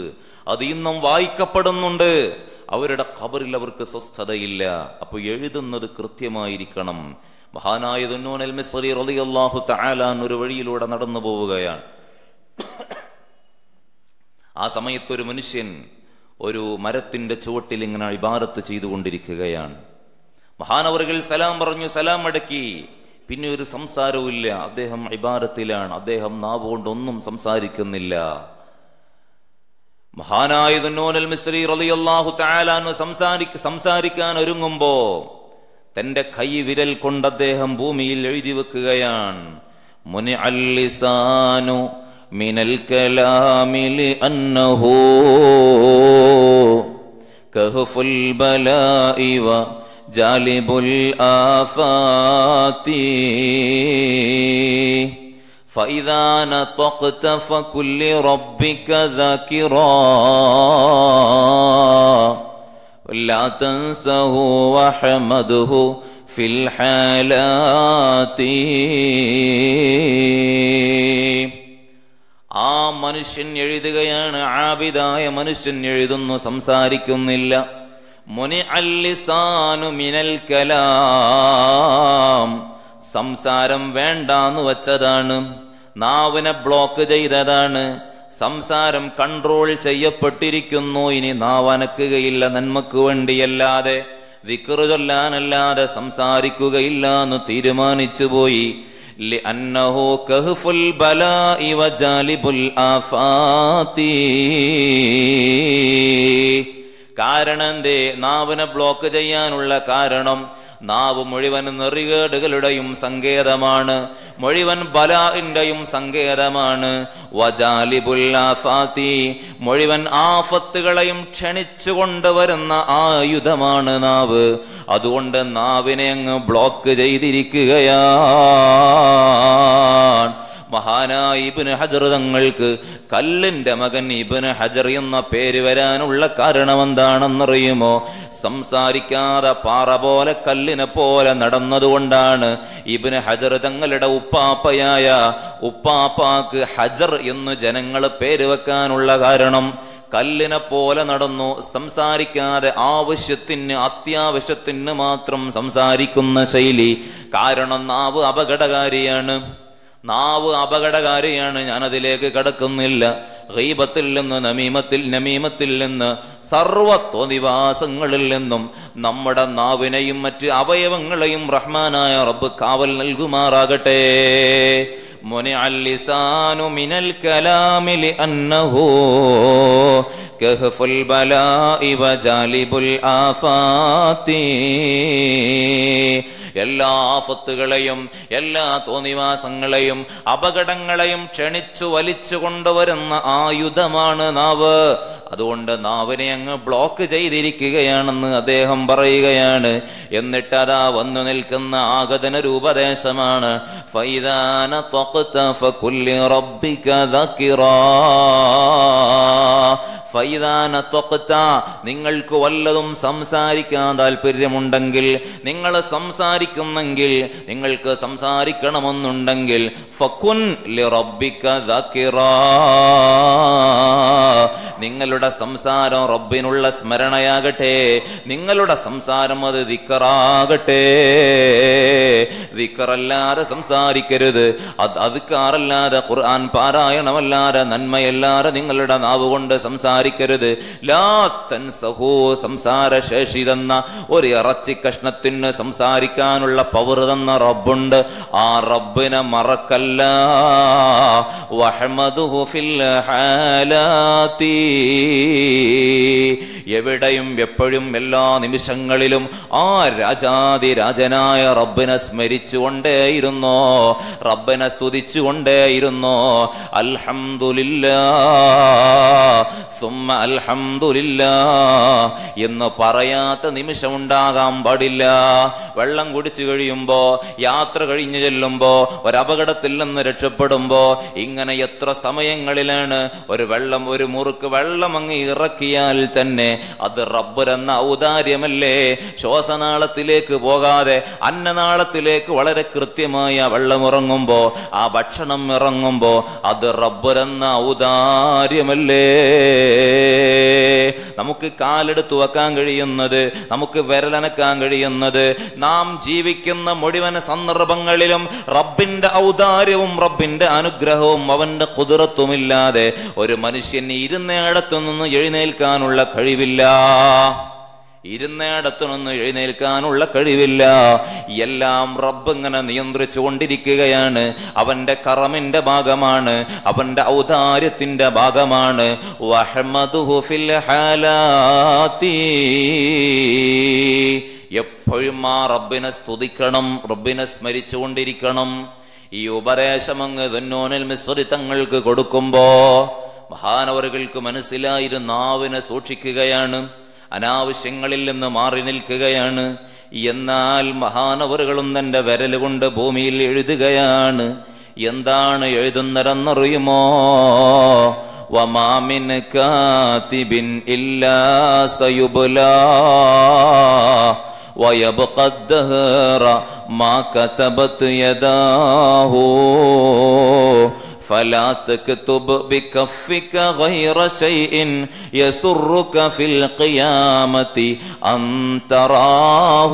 അത് ഇന്നും വായിക്കപ്പെടുന്നുണ്ട്. അവരുടെ ഖബറിൽ അവർക്ക് സ്വസ്ഥതയില്ല. അപ്പൊ എഴുതുന്നത് കൃത്യമായിരിക്കണം. മഹാനായ ദുന്നൂൻ അൽ മിസ്രി റളിയല്ലാഹു തആല ഒരു വഴിയിലൂടെ നടന്നു പോവുകയാണ്. ആ സമയത്തൊരു മനുഷ്യൻ ഒരു മരത്തിന്റെ ചുവട്ടിൽ ഇങ്ങനെ ഇബാറത്ത് ചെയ്തുകൊണ്ടിരിക്കുകയാണ്. മഹാനവറുകൾ സലാം പറഞ്ഞു, സലാം അടക്കി. പിന്നെ ഒരു സംസാരവുമില്ല. അദ്ദേഹം ഇബാറത്തിലാണ്. അദ്ദേഹം നാവ് കൊണ്ടൊന്നും സംസാരിക്കുന്നില്ല. മഹാനായ ദുന്നൂൻ അൽ മിസ്രി റളിയല്ലാഹു തആല സംസാരിക്കാൻ ഒരുങ്ങുമ്പോ തന്റെ കൈ വിരൽ കൊണ്ട് അദ്ദേഹം ഭൂമിയിൽ എഴുതി വെക്കുകയാണ്. മുനിഅൽ ലിസാനു മിനൽ കലാമി ലഅന്നഹു കഹഫുൽ ബലാഇ വ ജാലിബുൽ ആഫാതി ഫഇദാ നതഖത ഫകുല്ലി റബ്ബിക ദാകിറാ لا تنسه وحمده في الحالات. ആ മനുഷ്യൻ എഴുതുകയാണ്. ആബിദായ മനുഷ്യൻ എഴുതുന്നു, സംസാരിക്കുന്നില്ല. മുനിഅൽ ലിസാനു മിനൽ കലാം, സംസാരം വേണ്ടാന്ന് വച്ചതാണ്, നാവിനെ ബ്ലോക്ക് ചെയ്തതാണ്. സംസാരം കൺട്രോൾ ചെയ്യപ്പെട്ടിരിക്കുന്നു. ഇനി നാവനക്കുകയില്ല നന്മക്ക് വേണ്ടിയല്ലാതെ, ദിക്റ് ചൊല്ലാനല്ലാതെ സംസാരിക്കുകയില്ല എന്ന് തീരുമാനിച്ചു പോയി. ലഅന്നഹു കഹ്ഫുൽ ബലാഇ വ ജാലിബുൽ ആഫാതി. കാരണം എന്തേ? നാവിനെ ബ്ലോക്ക് ചെയ്യാനുള്ള കാരണം നാവ് മുഴുവൻ നെറികേടുകളുടെയും സങ്കേതമാണ്, മുഴുവൻ ബലാഇന്റെയും സങ്കേതമാണ്. വജാലിബുൽ ആഫാതി, മുഴുവൻ ആഫത്തുകളെയും ക്ഷണിച്ചു കൊണ്ടുവരുന്ന ആയുധമാണ് നാവ്. അതുകൊണ്ട് നാവിനെ അങ്ങ് ബ്ലോക്ക് ചെയ്തിരിക്കുകയാണ്. മഹാനായ ഇബ്നു ഹജർ തങ്ങൾക്ക് കല്ലിന്റെ മകൻ ഇബ്നു ഹജർ എന്ന പേര് വരാനുള്ള കാരണം എന്താണെന്നറിയുമോ? സംസാരിക്കാതെ പാറ പോലെ കല്ലിനെ പോലെ നടന്നതുകൊണ്ടാണ്. ഇബ്നു ഹജർ തങ്ങളുടെ ഉപ്പാപ്പയായ ഉപ്പാപ്പാക്ക് ഹജർ എന്ന് ജനങ്ങൾ പേര് വെക്കാനുള്ള കാരണം കല്ലിനെ പോലെ നടന്നു, സംസാരിക്കാതെ ആവശ്യത്തിന് അത്യാവശ്യത്തിന് മാത്രം സംസാരിക്കുന്ന ശൈലി. കാരണം നാവ് അപകടകാരിയാണ്, നാവ് അപകടകാരിയാണ്. ഞാനതിലേക്ക് കടക്കുന്നില്ല. ഗീബത്തിൽ നിന്ന്, നമീമത്തിൽ നിന്ന്, സർവത്വ നിവാസങ്ങളിൽ നിന്നും നമ്മുടെ നാവിനെയും മറ്റ് അവയവങ്ങളെയും റഹ്മാനായ റബ്ബ് കാവൽ നൽകുമാറാകട്ടെ. മുനിഅൽ ലിസാനു മിനൽ കലാമി ലഅന്നഹു കഹ്ഫുൽ ബലാഇ വ ജാലിബുൽ ആഫാതി. എല്ലാ ആഫത്തുകളെയും എല്ലാ തോന്നിവാസങ്ങളെയും അപകടങ്ങളെയും ക്ഷണിച്ചു വലിച്ചു കൊണ്ടുവരുന്ന ആയുധമാണ് നാവ്. അതുകൊണ്ട് നാവിനെ അങ്ങ് ബ്ലോക്ക് ചെയ്തിരിക്കുകയാണെന്ന് അദ്ദേഹം പറയുകയാണ്. എന്നിട്ട് അതാ വന്നു നിൽക്കുന്ന ആഗതനൊരു ഉപദേശമാണ്. നിങ്ങൾക്ക് വല്ലതും സംസാരിക്കാൻ താല്പര്യമുണ്ടെങ്കിൽ, നിങ്ങൾ സംസാരിക്കുന്നെങ്കിൽ, നിങ്ങൾക്ക് സംസാരിക്കണമെന്നുണ്ടെങ്കിൽ ഫകുൻ ലിറബ്ബിക ദാകിറാ, നിങ്ങളുടെ സംസാരം റബ്ബിനുള്ള സ്മരണയാകട്ടെ, നിങ്ങളുടെ സംസാരം അത് ദിക്കറാകട്ടെ. ദിക്കറല്ലാതെ സംസാരിക്കരുത്, അദ്കാറല്ലാതെ, ഖുർആൻ പാരായണമല്ലാതെ, നന്മയല്ലാതെ നിങ്ങളുടെ നാവ് കൊണ്ട് സംസാരിക്കരുത്. ലാ തൻസഹു, സംസാരശേഷി തന്ന, ഒരു ഇറച്ചി കഷ്ണത്തിന് സംസാരിക്കാനുള്ള പവർ തന്ന റബ്ബുണ്ട്. ആ റബ്ബിനെ മറക്കല്ല. വഹ്മദുഹു ഫിൽ ഹാലാതി, എവിടെയും എപ്പോഴും എല്ലാ നിമിഷങ്ങളിലും ആ രാജാതിരാജനായ റബ്ബിനെ സ്മരിച്ചുകൊണ്ടേയിരുന്നോ, റബ്ബിനെ സ്തുതിച്ചുകൊണ്ടേയിരുന്നോ. അൽഹംദുലില്ലാഹ് സുമ്മ അൽഹംദുലില്ലാ എന്ന് പറയാത്ത നിമിഷം ഉണ്ടാകാൻ പാടില്ല. വെള്ളം കുടിച്ചു കഴിയുമ്പോ, യാത്ര കഴിഞ്ഞു ചെല്ലുമ്പോ, ഒരപകടത്തിൽ നിന്ന് രക്ഷപ്പെടുമ്പോ, ഇങ്ങനെ എത്ര സമയങ്ങളിലാണ് ഒരു വെള്ളം, ഒരു മുറുക്ക് വെള്ളം അങ്ങ് ഇറക്കിയാൽ തന്നെ അത് റബ്ബുരെന്ന ഔദാര്യമല്ലേ ശ്വാസനാളത്തിലേക്ക് പോകാതെ അന്നനാളത്തിലേക്ക് വളരെ കൃത്യമായ വെള്ളം ഇറങ്ങുമ്പോ, ആ ഭക്ഷണം ഇറങ്ങുമ്പോ അത് റബ്ബുരെന്ന ഔദാര്യമല്ലേ? നമുക്ക് കാലെടുത്ത് വെക്കാൻ കഴിയുന്നത്, നമുക്ക് വിരലനക്കാൻ കഴിയുന്നത്, നാം ജീവിക്കുന്ന മുഴുവൻ സന്ദർഭങ്ങളിലും റബ്ബിന്റെ ഔദാര്യവും റബ്ബിന്റെ അനുഗ്രഹവും അവന്റെ ഖുദ്റത്തുമില്ലാതെ ഒരു മനുഷ്യന് ഇരുന്നേടത്തു നിന്ന് എഴുന്നേൽക്കാനുള്ള കഴിവില്ല. ഇരുന്നേടത്തുനിന്ന് എഴുന്നേൽക്കാനുള്ള കഴിവില്ല. എല്ലാം റബ്ബ് ഇങ്ങനെ നിയന്ത്രിച്ചു കൊണ്ടിരിക്കുകയാണ്. അവന്റെ കറമിന്റെ ഭാഗമാണ്, അവന്റെ ഔദാര്യത്തിന്റെ ഭാഗമാണ്. വഹ്മദുഹു ഫിൽ ഹാലാത്തി, എപ്പോഴും ആ റബ്ബിനെ സ്തുതിക്കണം, റബ്ബിനെ സ്മരിച്ചു കൊണ്ടിരിക്കണം. ഈ ഉപദേശം അങ്ങ് ദുന്നൂനിൽ മിസ്രി തങ്ങൾക്ക് കൊടുക്കുമ്പോ മഹാനവറുകൾക്ക് മനസ്സിലായിരുന്നു നാവിനെ സൂക്ഷിക്കുകയാണ്, അനാവശ്യങ്ങളിൽ നിന്ന് മാറി നിൽക്കുകയാണ്. എന്നാൽ മഹാനവറുകളും തന്റെ വിരലുകൊണ്ട് ഭൂമിയിൽ എഴുതുകയാണ്. എന്താണ് എഴുതുന്നതെന്നറിയുമോ? വമാ മിൻ കാതിബിൻ ഇല്ലാ സയുബ്ലാ വയബ്ഖാ ദഹ്റ മാ കതബത് യദാഹു فلا تكتب بكفك غير شيء يسرك في القيامة أن تراه.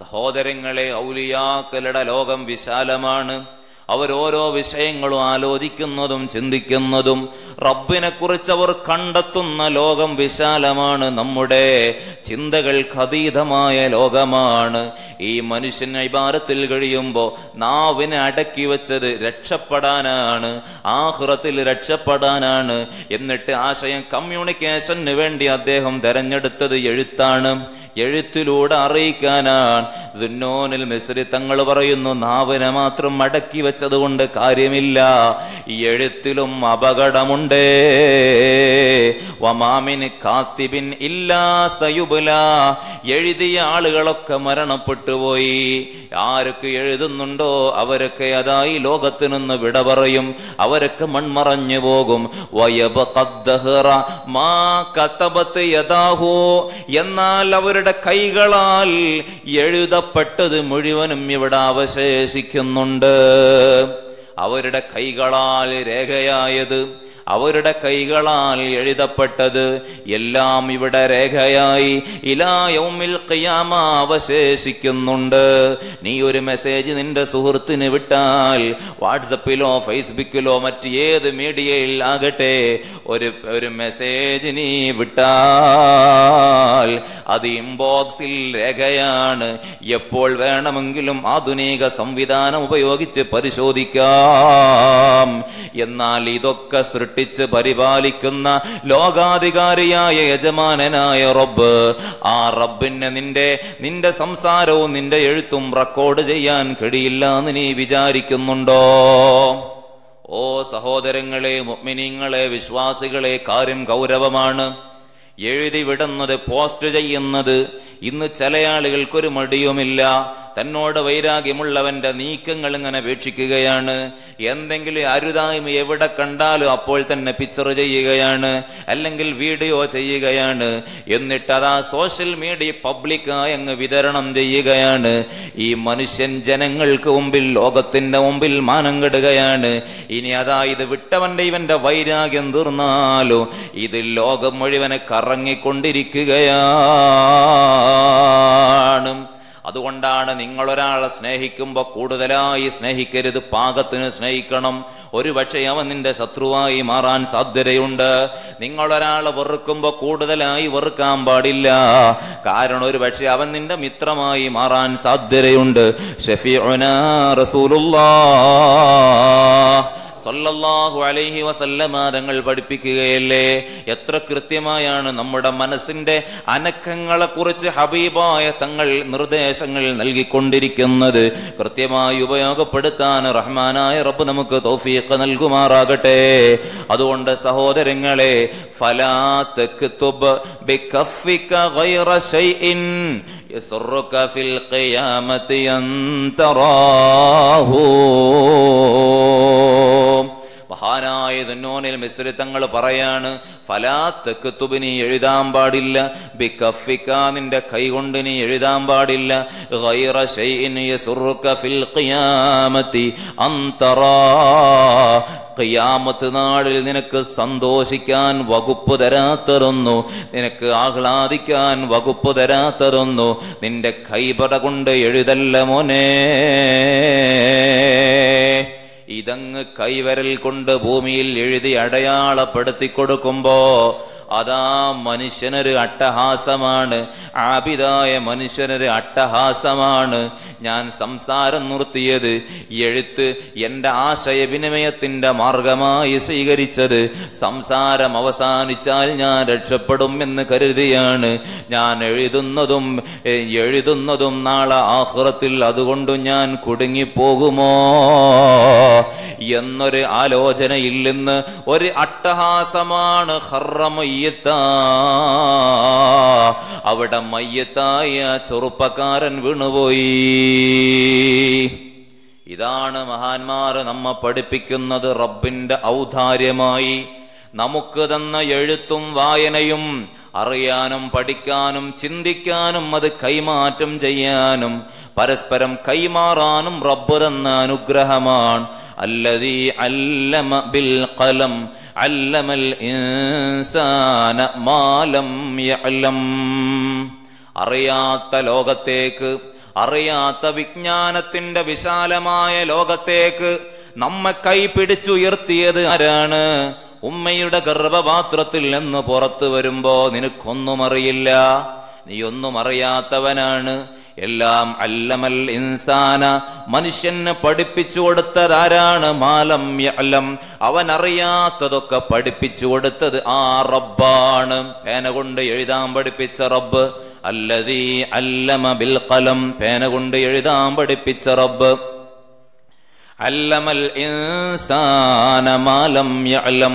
സഹോദരങ്ങളെ, ഔലിയാക്കളുടെ ലോകം വിശാലമാണ്. അവരോരോ വിഷയങ്ങളും ആലോചിക്കുന്നതും ചിന്തിക്കുന്നതും റബ്ബിനെ കുറിച്ച് അവർ കണ്ടെത്തുന്ന ലോകം വിശാലമാണ്. നമ്മുടെ ചിന്തകൾക്ക് അതീതമായ ലോകമാണ്. ഈ മനുഷ്യൻ ഇബാദത്തിൽ കഴിയുമ്പോൾ നാവിനെ അടക്കി വെച്ചത് രക്ഷപ്പെടാനാണ്, ആഖിറത്തിൽ രക്ഷപ്പെടാനാണ്. എന്നിട്ട് ആശയം കമ്മ്യൂണിക്കേഷന് വേണ്ടി അദ്ദേഹം തെരഞ്ഞെടുത്തത് എഴുത്താണ്, എഴുത്തിലൂടെ അറിയിക്കാനാണ്. ദുന്നൂനിൽ മിസ്രി തങ്ങൾ പറയുന്നു, നാവിനെ മാത്രം അടക്കി വെച്ചത് കൊണ്ട് കാര്യമില്ല, എഴുത്തിലും അപകടമുണ്ട്. വമാമിൻ കാത്തിബിൻ ഇല്ലാ സയുബ്ലാ, എഴുതിയ ആളുകളൊക്കെ മരണപ്പെട്ടു പോയി. ആരൊക്കെ എഴുതുന്നുണ്ടോ അവരൊക്കെ അതായി ലോകത്തു നിന്ന് വിട പറയും, അവരൊക്കെ മൺമറഞ്ഞു പോകും. വയബ്ഖാ ദഹ്റ മാ കതബത് യദാഹു, എന്നാൽ അവരുടെ കൈകളാൽ എഴുതപ്പെട്ടത് മുഴുവനും ഇവിടെ അവശേഷിക്കുന്നുണ്ട്. അവരുടെ കൈകളാൽ രേഖയായത്, അവരുടെ കൈകളാൽ എഴുതപ്പെട്ടത് എല്ലാം ഇവിടെ രേഖയായി ഇലാ യൗമിൽ ഖിയാമ അവശേഷിക്കുന്നുണ്ട്. നീ ഒരു മെസ്സേജ് നിന്റെ സുഹൃത്തിന് വിട്ടാൽ, വാട്സപ്പിലോ ഫേസ്ബുക്കിലോ മറ്റ് ഏത് മീഡിയയിൽ ആകട്ടെ, ഒരു മെസ്സേജ് നീ വിട്ടാൽ അത് ഇൻബോക്സിൽ രേഖയാണ്. എപ്പോൾ വേണമെങ്കിലും ആധുനിക സംവിധാനം ഉപയോഗിച്ച് പരിശോധിക്കാം. എന്നാൽ ഇതൊക്കെ സൃഷ്ടിച്ച് പരിപാലിക്കുന്ന ലോകാധികാരിയായ യജമാനനായ റബ്ബ്, ആ റബ്ബിനെ നിന്റെ സംസാരവും നിന്റെ എഴുത്തും റെക്കോർഡ് ചെയ്യാൻ കഴിയില്ല എന്ന് നീ വിചാരിക്കുന്നുണ്ടോ? ഓ സഹോദരങ്ങളെ, മുഅ്മിനീങ്ങളെ, വിശ്വാസികളെ, കാര്യം ഗൗരവമാണ്. എഴുതിവിടുന്നത്, പോസ്റ്റ് ചെയ്യുന്നത് ഇന്ന് ചില ആളുകൾക്കൊരു മടിയുമില്ല. തന്നോട് വൈരാഗ്യമുള്ളവന്റെ നീക്കങ്ങൾ ഇങ്ങനെ വീക്ഷിക്കുകയാണ്. എന്തെങ്കിലും അരുതായ്മ എവിടെ കണ്ടാലും അപ്പോൾ തന്നെ പിക്ചർ ചെയ്യുകയാണ്, അല്ലെങ്കിൽ വീഡിയോ ചെയ്യുകയാണ്. എന്നിട്ട് അതാ സോഷ്യൽ മീഡിയ പബ്ലിക്കായി അങ്ങ് വിതരണം ചെയ്യുകയാണ്. ഈ മനുഷ്യൻ ജനങ്ങൾക്ക് മുമ്പിൽ, ലോകത്തിന്റെ മുമ്പിൽ മാനം കെടുകയാണ്. ഇനി അതാ ഇത് വിട്ടവന്റെ ഇവന്റെ വൈരാഗ്യം തീർന്നാലോ ഇത് ലോകം മുഴുവനെ കറങ്ങിക്കൊണ്ടിരിക്കുകയാണ്. അതുകൊണ്ടാണ് നിങ്ങളൊരാളെ സ്നേഹിക്കുമ്പോൾ കൂടുതലായി സ്നേഹിക്കരുത്, പാകത്തിന് സ്നേഹിക്കണം. ഒരു പക്ഷേ അവൻ നിന്റെ ശത്രുവായി മാറാൻ സാധ്യതയുണ്ട്. നിങ്ങളൊരാളെ വെറുക്കുമ്പോൾ കൂടുതലായി വെറുക്കാൻ പാടില്ല, കാരണം ഒരു പക്ഷേ അവൻ നിന്റെ മിത്രമായി മാറാൻ സാധ്യതയുണ്ട്. ഷഫീഉനാ റസൂലുള്ളാഹ് സല്ലല്ലാഹു അലൈഹി വസല്ലമ തങ്ങൾ പഠിപ്പിക്കുകയല്ലേ. എത്ര കൃത്യമായാണ് നമ്മുടെ മനസ്സിന്റെ അനക്കങ്ങളെ കുറിച്ച് ഹബീബായ തങ്ങൾ നിർദ്ദേശങ്ങൾ നൽകിക്കൊണ്ടിരിക്കുന്നത്. കൃത്യമായി ഉപയോഗപ്പെടുത്താൻ റഹ്മാനായ റബ്ബ് നമുക്ക് തൗഫീഖ് നൽകുമാറാകട്ടെ. അതുകൊണ്ട് സഹോദരങ്ങളെ, ഫലാ തക്തുബ് ബികഫിക ഗൈറ ശൈഇൻ യസ്റുക ഫിൽ ഖിയാമത്തി അൻതറാഹു. മഹാനായ ദുന്നൂനിൽ മിസ്രി തങ്ങൾ പറയാണ്, ഫലാ തക്തുബ്, നീ എഴുതാൻ പാടില്ല, ബികഫിക, നിന്റെ കൈ കൊണ്ട് നീ എഴുതാൻ പാടില്ല, ഗൈറ ശൈഇൻ യസ്റുക ഫിൽ ഖിയാമത്തി അൻതറാ, ഖിയാമത്ത് നാളിൽ നിനക്ക് സന്തോഷിക്കാൻ വകുപ്പ് തരാത്തതൊന്നു, നിനക്ക് ആഹ്ലാദിക്കാൻ വകുപ്പ് തരാത്തതൊന്നു നിന്റെ കൈപട കൊണ്ട് എഴുതല്ല മോനെ. ഇതങ്ങ് കൈവരൽ കൊണ്ട് ഭൂമിയിൽ എഴുതി അടയാളപ്പെടുത്തി കൊടുക്കുമ്പോ അതാ മനുഷ്യനൊരു അട്ടഹാസമാണ്, ആബിദായ മനുഷ്യനൊരു അട്ടഹാസമാണ്. ഞാൻ സംസാരം നിർത്തിയത്, എഴുത്ത് എൻ്റെ ആശയവിനിമയത്തിൻ്റെ മാർഗമായി സ്വീകരിച്ചത്, സംസാരം അവസാനിച്ചാൽ ഞാൻ രക്ഷപ്പെടും എന്ന് കരുതിയാണ് ഞാൻ എഴുതുന്നതും നാളെ ആഖിറത്തിൽ അതുകൊണ്ട് ഞാൻ കുടുങ്ങിപ്പോകുമോ എന്നൊരു ആലോചനയില്ലെന്ന് ഒരു അട്ടഹാസമാണ്. അവിടെ മയ്യത്തായ ചെറുപ്പക്കാരൻ വീണുപോയി. ഇതാണ് മഹാന്മാർ നമ്മെ പഠിപ്പിക്കുന്നത്. റബ്ബിന്റെ ഔദാര്യമായി നമുക്ക് തന്ന എഴുത്തും വായനയും അറിയാനും പഠിക്കാനും ചിന്തിക്കാനും അത് കൈമാറ്റം ചെയ്യാനും പരസ്പരം കൈമാറാനും റബ്ബ് തന്ന അനുഗ്രഹമാണ്. അല്ലദീ അല്ലമ ബിൽ ഖലം അല്ലമൽ ഇൻസാന മാ ലം യഅലം. അറിയാത്ത ലോകത്തേക്ക്, അറിയാത്ത വിജ്ഞാനത്തിന്റെ വിശാലമായ ലോകത്തേക്ക് നമ്മെ കൈ പിടിച്ചുയർത്തിയത് ആരാണ്? ഉമ്മയുടെ ഗർഭപാത്രത്തിൽ നിന്ന് പുറത്തു വരുമ്പോ നിനക്കൊന്നും അറിയില്ല, നീയൊന്നും അറിയാത്തവനാണ്. എല്ലാം അല്ലമൽ ഇൻസാന, മനുഷ്യന് പഠിപ്പിച്ചു കൊടുത്തതാരാണ്? മാലം യഅലം, അവൻ അറിയാത്തതൊക്കെ പഠിപ്പിച്ചു കൊടുത്തത് ആ റബ്ബാണ്. പേന കൊണ്ട് എഴുതാൻ പഠിപ്പിച്ച റബ്ബ്. അല്ലദീ അല്ലമ ബിൽ ഖലം, പേന കൊണ്ട് എഴുതാൻ പഠിപ്പിച്ച റബ്ബ്. അല്ലമൽ ഇൻസാന മാലം യഅലം,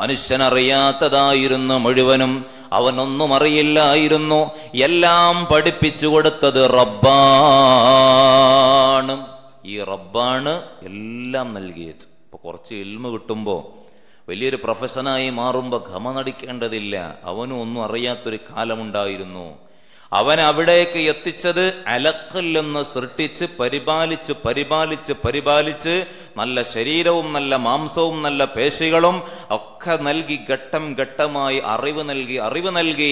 മനുഷ്യനറിയാത്തതായിരുന്നു മുഴുവനും, അവനൊന്നും അറിയില്ലായിരുന്നു, എല്ലാം പഠിപ്പിച്ചു കൊടുത്തത് റബ്ബാണ്. ഈ റബ്ബാണ് എല്ലാം നൽകിയത്. ഇപ്പൊ കുറച്ച് ഇൽമ കിട്ടുമ്പോൾ വലിയൊരു പ്രൊഫഷനായി മാറുമ്പോൾ ഖമനടിക്കേണ്ടതില്ല, അവനും ഒന്നും അറിയാത്തൊരു കാലമുണ്ടായിരുന്നു. അവൻ അവിടേക്ക് എത്തിച്ചത് അലക്കിൽ നിന്ന് സൃഷ്ടിച്ച് പരിപാലിച്ച് നല്ല ശരീരവും നല്ല മാംസവും നല്ല പേശികളും ഒക്കെ നൽകി ഘട്ടം ഘട്ടമായി അറിവ് നൽകി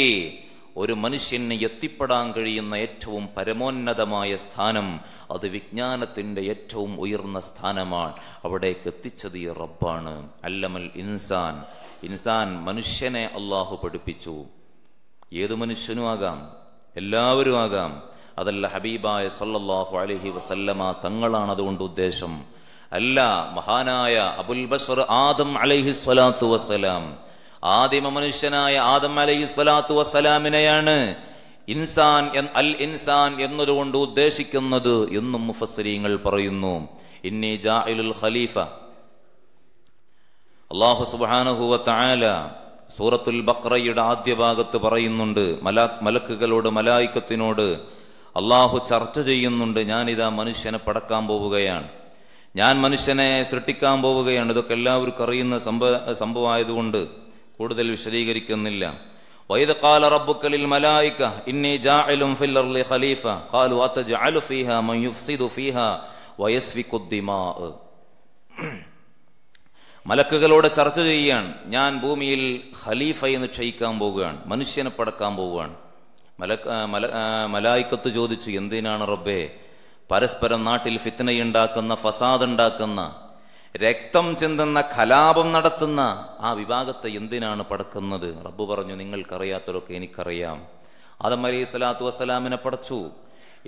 ഒരു മനുഷ്യന് എത്തിപ്പെടാൻ കഴിയുന്ന ഏറ്റവും പരമോന്നതമായ സ്ഥാനം, അത് വിജ്ഞാനത്തിൻ്റെ ഏറ്റവും ഉയർന്ന സ്ഥാനമാണ്. അവിടേക്ക് എത്തിച്ചത് ഈ റബ്ബാണ്. അല്ലമൽ ഇൻസാൻ, മനുഷ്യനെ അള്ളാഹു പഠിപ്പിച്ചു. ഏത് മനുഷ്യനുമാകാം, എല്ലാവരും ആകാം. അതല്ല ഹബീബായ സല്ലല്ലാഹു അലൈഹി വസല്ലമ തങ്ങളാണ് അതുകൊണ്ട് ഉദ്ദേശം. അല്ല, മഹാനായ അബുൽ ബശർ ആദം അലൈഹി സ്വലാത്തു വസ്സലാം, ആദിമ മനുഷ്യനായ ആദം അലൈഹി സ്വലാത്തു വസ്സലാമിനെയാണ് ഇൻസാൻ അൽ ഇൻസാൻ എന്നതുകൊണ്ട് ഉദ്ദേശിക്കുന്നത് എന്നും മുഫസ്സിരീങ്ങൾ പറയുന്നു. ഇന്നി ജാഇലുൽ ഖലീഫ, അല്ലാഹു സുബ്ഹാനഹു വ തആല സൂറത്തുൽ ബഖറയുടെ ആദ്യ ഭാഗത്ത് പറയുന്നുണ്ട്, മലക്കുകളോട്, മലായിക്കത്തിനോട് അള്ളാഹു ചർച്ച ചെയ്യുന്നുണ്ട്, ഞാനിതാ മനുഷ്യനെ പടക്കാൻ പോവുകയാണ്, ഞാൻ മനുഷ്യനെ സൃഷ്ടിക്കാൻ പോവുകയാണ്. ഇതൊക്കെ എല്ലാവർക്കും അറിയുന്ന സംഭവമായതുകൊണ്ട് കൂടുതൽ വിശദീകരിക്കുന്നില്ല. വഇദ് ഖാല റബ്ബുക ലിൽ മലായിക ഇന്നി ജാഇലുൻ ഫിൽ അർളി ഖലീഫ ഖാലു അതജഅലു ഫീഹാ മൻ യുഫ്സിദു ഫീഹാ വയസ്ഫിഖു ദിമാ. മലക്കുകളോട് ചർച്ച ചെയ്യുകയാണ്, ഞാൻ ഭൂമിയിൽ ഖലീഫയെ നിശ്ചയിക്കാൻ പോവുകയാണ്, മനുഷ്യനെ പടക്കാൻ പോവുകയാണ്. മലായിക്കത്ത് ചോദിച്ചു, എന്തിനാണ് റബ്ബേ? പരസ്പരം നാട്ടിൽ ഫിത്നയുണ്ടാക്കുന്ന, ഫസാദുണ്ടാക്കുന്ന, രക്തം ചിന്തുന്ന, കലാപം നടത്തുന്ന ആ വിഭാഗത്തെ എന്തിനാണ് പടക്കുന്നത്? റബ്ബ് പറഞ്ഞു, നിങ്ങൾക്കറിയാത്തതൊക്കെ എനിക്കറിയാം. ആദം അലൈഹി സ്വലാത്തു വസ്സലാമിനെ പടച്ചു,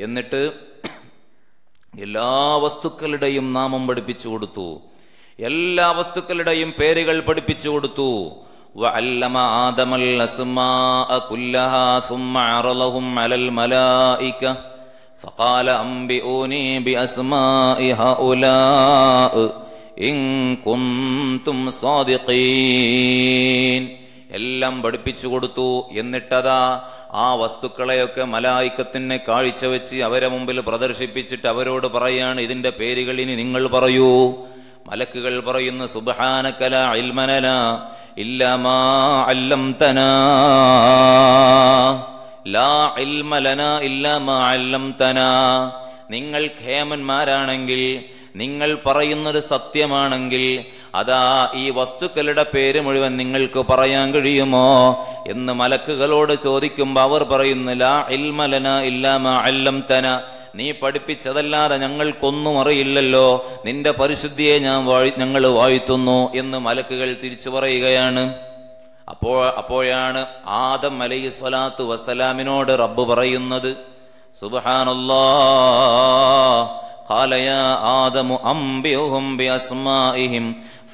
എന്നിട്ട് എല്ലാ വസ്തുക്കളുടെയും നാമം പഠിപ്പിച്ചു കൊടുത്തു. എല്ലാ വസ്തുക്കളുടെയും പേരുകൾ പഠിപ്പിച്ചു കൊടുത്തു. وعلم آدم الأسماء كلها ثم عرضهم على الملائكة فقال أنبئوني بأسماء هؤلاء إن كنتم صادقين. എല്ലാം പഠിപ്പിച്ചു കൊടുത്തു. എന്നിട്ടതാ ആ വസ്തുക്കളെയൊക്കെ മലായിക്കത്തിനെ കാഴ്ചവെച്ച് അവരെ മുമ്പിൽ പ്രദർശിപ്പിച്ചിട്ട് അവരോട് പറയാണ്, ഇതിന്റെ പേരുകൾ ഇനി നിങ്ങൾ പറയൂ. മലക്കുകൾ പറയുന്നു, സുബ്ഹാനക ലാ ഇൽമ ലനാ ഇല്ലാ മാ അല്ലംതനാ ലാ ഇൽമ ലനാ ഇല്ലാ മാ അല്ലംതനാ. നിങ്ങൾ ഖേമന്മാരാണെങ്കിൽ, നിങ്ങൾ പറയുന്നത് സത്യമാണെങ്കിൽ, അതാ ഈ വസ്തുക്കളുടെ പേര് മുഴുവൻ നിങ്ങൾക്ക് പറയാൻ കഴിയുമോ എന്ന് മലക്കുകളോട് ചോദിക്കുമ്പോൾ അവർ പറയുന്നു, ലാ ഇൽമ ലനാ ഇല്ലാ മാ അല്ലംതന. നീ പഠിപ്പിച്ചതല്ലാതെ ഞങ്ങൾക്കൊന്നും അറിയില്ലല്ലോ, നിന്റെ പരിശുദ്ധിയെ ഞങ്ങൾ വാഴ്ത്തുന്നു എന്ന് മലക്കുകൾ തിരിച്ചു പറയുകയാണ്. അപ്പോഴാണ് ആദം അലൈഹി സ്വലാത്തു വസ്സലാമിനോട് റബ്ബ് പറയുന്നത്, സുബ്ഹാനല്ലാഹ് قال يا آدم أنبئهم بأسمائهم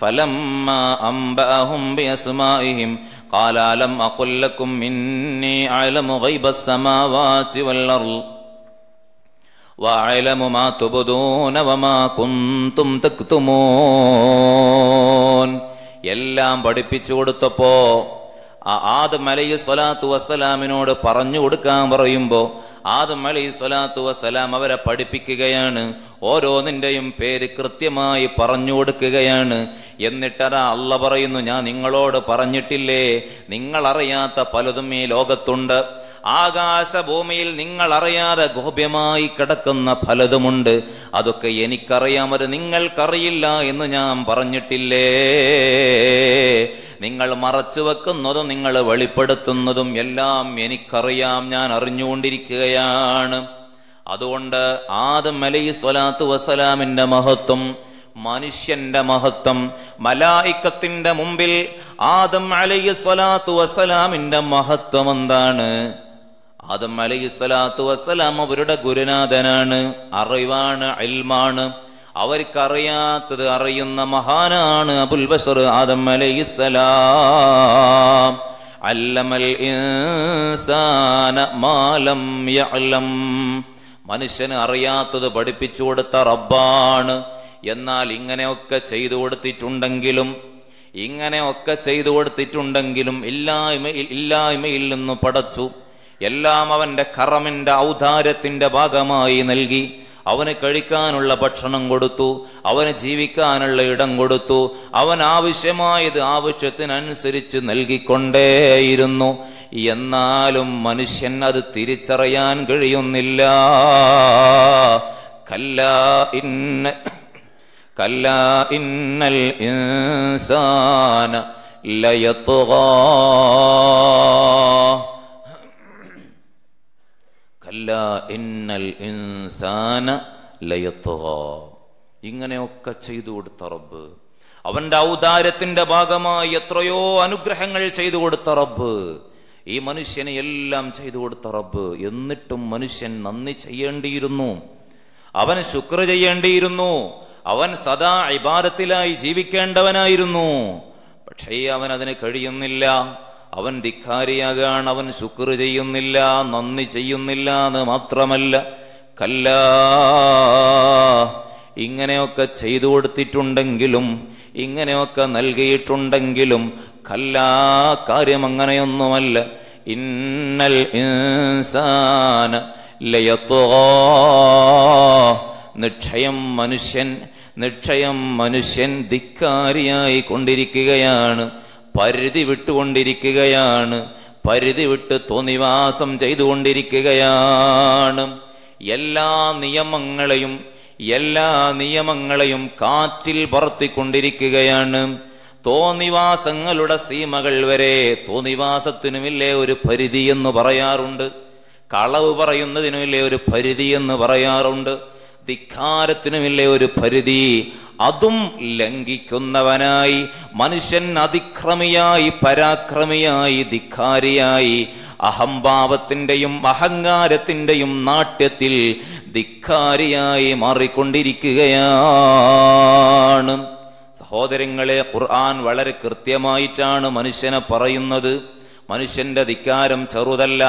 فلما أنبأهم بأسمائهم قال ألم أقل لكم إني أعلم غيب السماوات والأرض وأعلم ما تبدون وما كنتم تكتمون. എല്ലാം പഠിപ്പിച്ചു കൊടുത്തപ്പോ ആദം അലൈഹി സ്വലാത്തു വസ്സലാമിനോട് പറഞ്ഞു കൊടുക്കാൻ പറയുമ്പോ ആദം അലൈഹി സ്വലാത്തു വസ്സലാം അവരെ പഠിപ്പിക്കുകയാണ്, ഓരോന്നിന്റെയും പേര് കൃത്യമായി പറഞ്ഞു കൊടുക്കുകയാണ്. എന്നിട്ടതാ അള്ള പറയുന്നു, ഞാൻ നിങ്ങളോട് പറഞ്ഞിട്ടില്ലേ നിങ്ങളറിയാത്ത പലതും ഈ ലോകത്തുണ്ട്, ആകാശഭൂമിയിൽ നിങ്ങൾ അറിയാതെ ഗോപ്യമായി കിടക്കുന്ന പലതുമുണ്ട്, അതൊക്കെ എനിക്കറിയാം, അത് നിങ്ങൾക്കറിയില്ല എന്ന് ഞാൻ പറഞ്ഞിട്ടില്ലേ. നിങ്ങൾ മറച്ചു വെക്കുന്നതും നിങ്ങൾ വെളിപ്പെടുത്തുന്നതും എല്ലാം എനിക്കറിയാം, ഞാൻ അറിഞ്ഞുകൊണ്ടിരിക്കുകയാണ്. അതുകൊണ്ട് ആദം അലൈഹി സ്വലാത്തു വസ്സലാമിന്റെ മഹത്വം, മനുഷ്യന്റെ മഹത്വം, മലായിക്കത്തിന്റെ മുമ്പിൽ ആദം അലൈഹി സ്വലാത്തു വസ്സലാമിന്റെ മഹത്വം എന്താണ്? ആദം അലൈഹി സ്വലാത്തു വസ്സലാം അവരുടെ ഗുരുനാഥനാണ്, അറിവാണ്, ഇൽമാണ്. അവർക്കറിയാത്തത് അറിയുന്ന മഹാനാണ് അബുൽ ബസർ ആദം അലൈഹി സലാം. അല്ലമൽ ഇൻസാന മാ ലം യഅലം. മനുഷ്യന് അറിയാത്തത് പഠിപ്പിച്ചു കൊടുത്ത റബ്ബാണ്. എന്നാൽ ഇങ്ങനെയൊക്കെ ചെയ്തു കൊടുത്തിട്ടുണ്ടെങ്കിലും ഇല്ലായ്മയിൽ നിന്ന് പടച്ചു, എല്ലാം അവന്റെ കറമിന്റെ ഔദാര്യത്തിന്റെ ഭാഗമായി നൽകി. അവന് കഴിക്കാനുള്ള ഭക്ഷണം കൊടുത്തു, അവന് ജീവിക്കാനുള്ള ഇടം കൊടുത്തു, അവൻ ആവശ്യമായത് ആവശ്യത്തിനനുസരിച്ച് നൽകിക്കൊണ്ടേയിരുന്നു. എന്നാലും മനുഷ്യൻ അത് തിരിച്ചറിയാൻ കഴിയുന്നില്ല. കല്ലാ ഇന്നൽ ഇൻസാന ലയത്ഗാ. കല്ലാ ഇന്നൽ ഇൻസാന ലയത്ഗാ. ഇങ്ങനെയൊക്കെ ചെയ്തു കൊടുത്ത റബ്ബ്, അവന്റെ ഔദാര്യത്തിന്റെ ഭാഗമായി എത്രയോ അനുഗ്രഹങ്ങൾ ചെയ്തു കൊടുത്ത റബ്ബ്, ഈ മനുഷ്യന് എല്ലാം ചെയ്തു കൊടുത്ത റബ്ബ്, എന്നിട്ടും മനുഷ്യൻ നന്ദി ചെയ്യേണ്ടിയിരുന്നു, അവൻ ശുക്ർ ചെയ്യേണ്ടിയിരുന്നു, അവൻ സദാ ഇബാദത്തിലായി ജീവിക്കേണ്ടവനായിരുന്നു. പക്ഷേ അവൻ അതിന് കഴിയുന്നില്ല. അവൻ ധിക്കാരിയാകാൻ അവൻ ശുക്ർ ചെയ്യുന്നില്ല, നന്ദി ചെയ്യുന്നില്ല എന്ന് മാത്രമല്ല. കല്ലാ, ഇങ്ങനെയൊക്കെ ചെയ്തു കൊടുത്തിട്ടുണ്ടെങ്കിലും ഇങ്ങനെയൊക്കെ നൽകിയിട്ടുണ്ടെങ്കിലും കല്ലാ, കാര്യം അങ്ങനെയൊന്നുമല്ല. ഇന്നൽ ഇൻസാന ലയത്ഗാ. നിശ്ചയം മനുഷ്യൻ ധിക്കാരിയായി കൊണ്ടിരിക്കുകയാണ്, പരിധി വിട്ട് തോന്നിവാസം ചെയ്തുകൊണ്ടിരിക്കുകയാണ്. എല്ലാ നിയമങ്ങളെയും കാറ്റിൽ പറത്തിക്കൊണ്ടിരിക്കുകയാണ്. തോന്നിവാസങ്ങളുടെ സീമകൾ വരെ. തോന്നിവാസത്തിനുമില്ലേ ഒരു പരിധി എന്ന് പറയാറുണ്ട്, കളവ് പറയുന്നതിനുമില്ലേ ഒരു പരിധി എന്ന് പറയാറുണ്ട്, ധിക്കാരത്തിനുമില്ലേ ഒരു പരിധി. അതും ലംഘിക്കുന്നവനായി മനുഷ്യൻ അതിക്രമിയായി, പരാക്രമിയായി, ധിക്കാരിയായി, അഹംഭാവത്തിന്റെയും അഹങ്കാരത്തിന്റെയും നാട്യത്തിൽ ധിക്കാരിയായി മാറിക്കൊണ്ടിരിക്കുകയാണ്. സഹോദരങ്ങളെ, ഖുർആൻ വളരെ കൃത്യമായിട്ടാണ് മനുഷ്യനെ പറയുന്നത്. മനുഷ്യൻ്റെ ധിക്കാരം ചെറുതല്ല.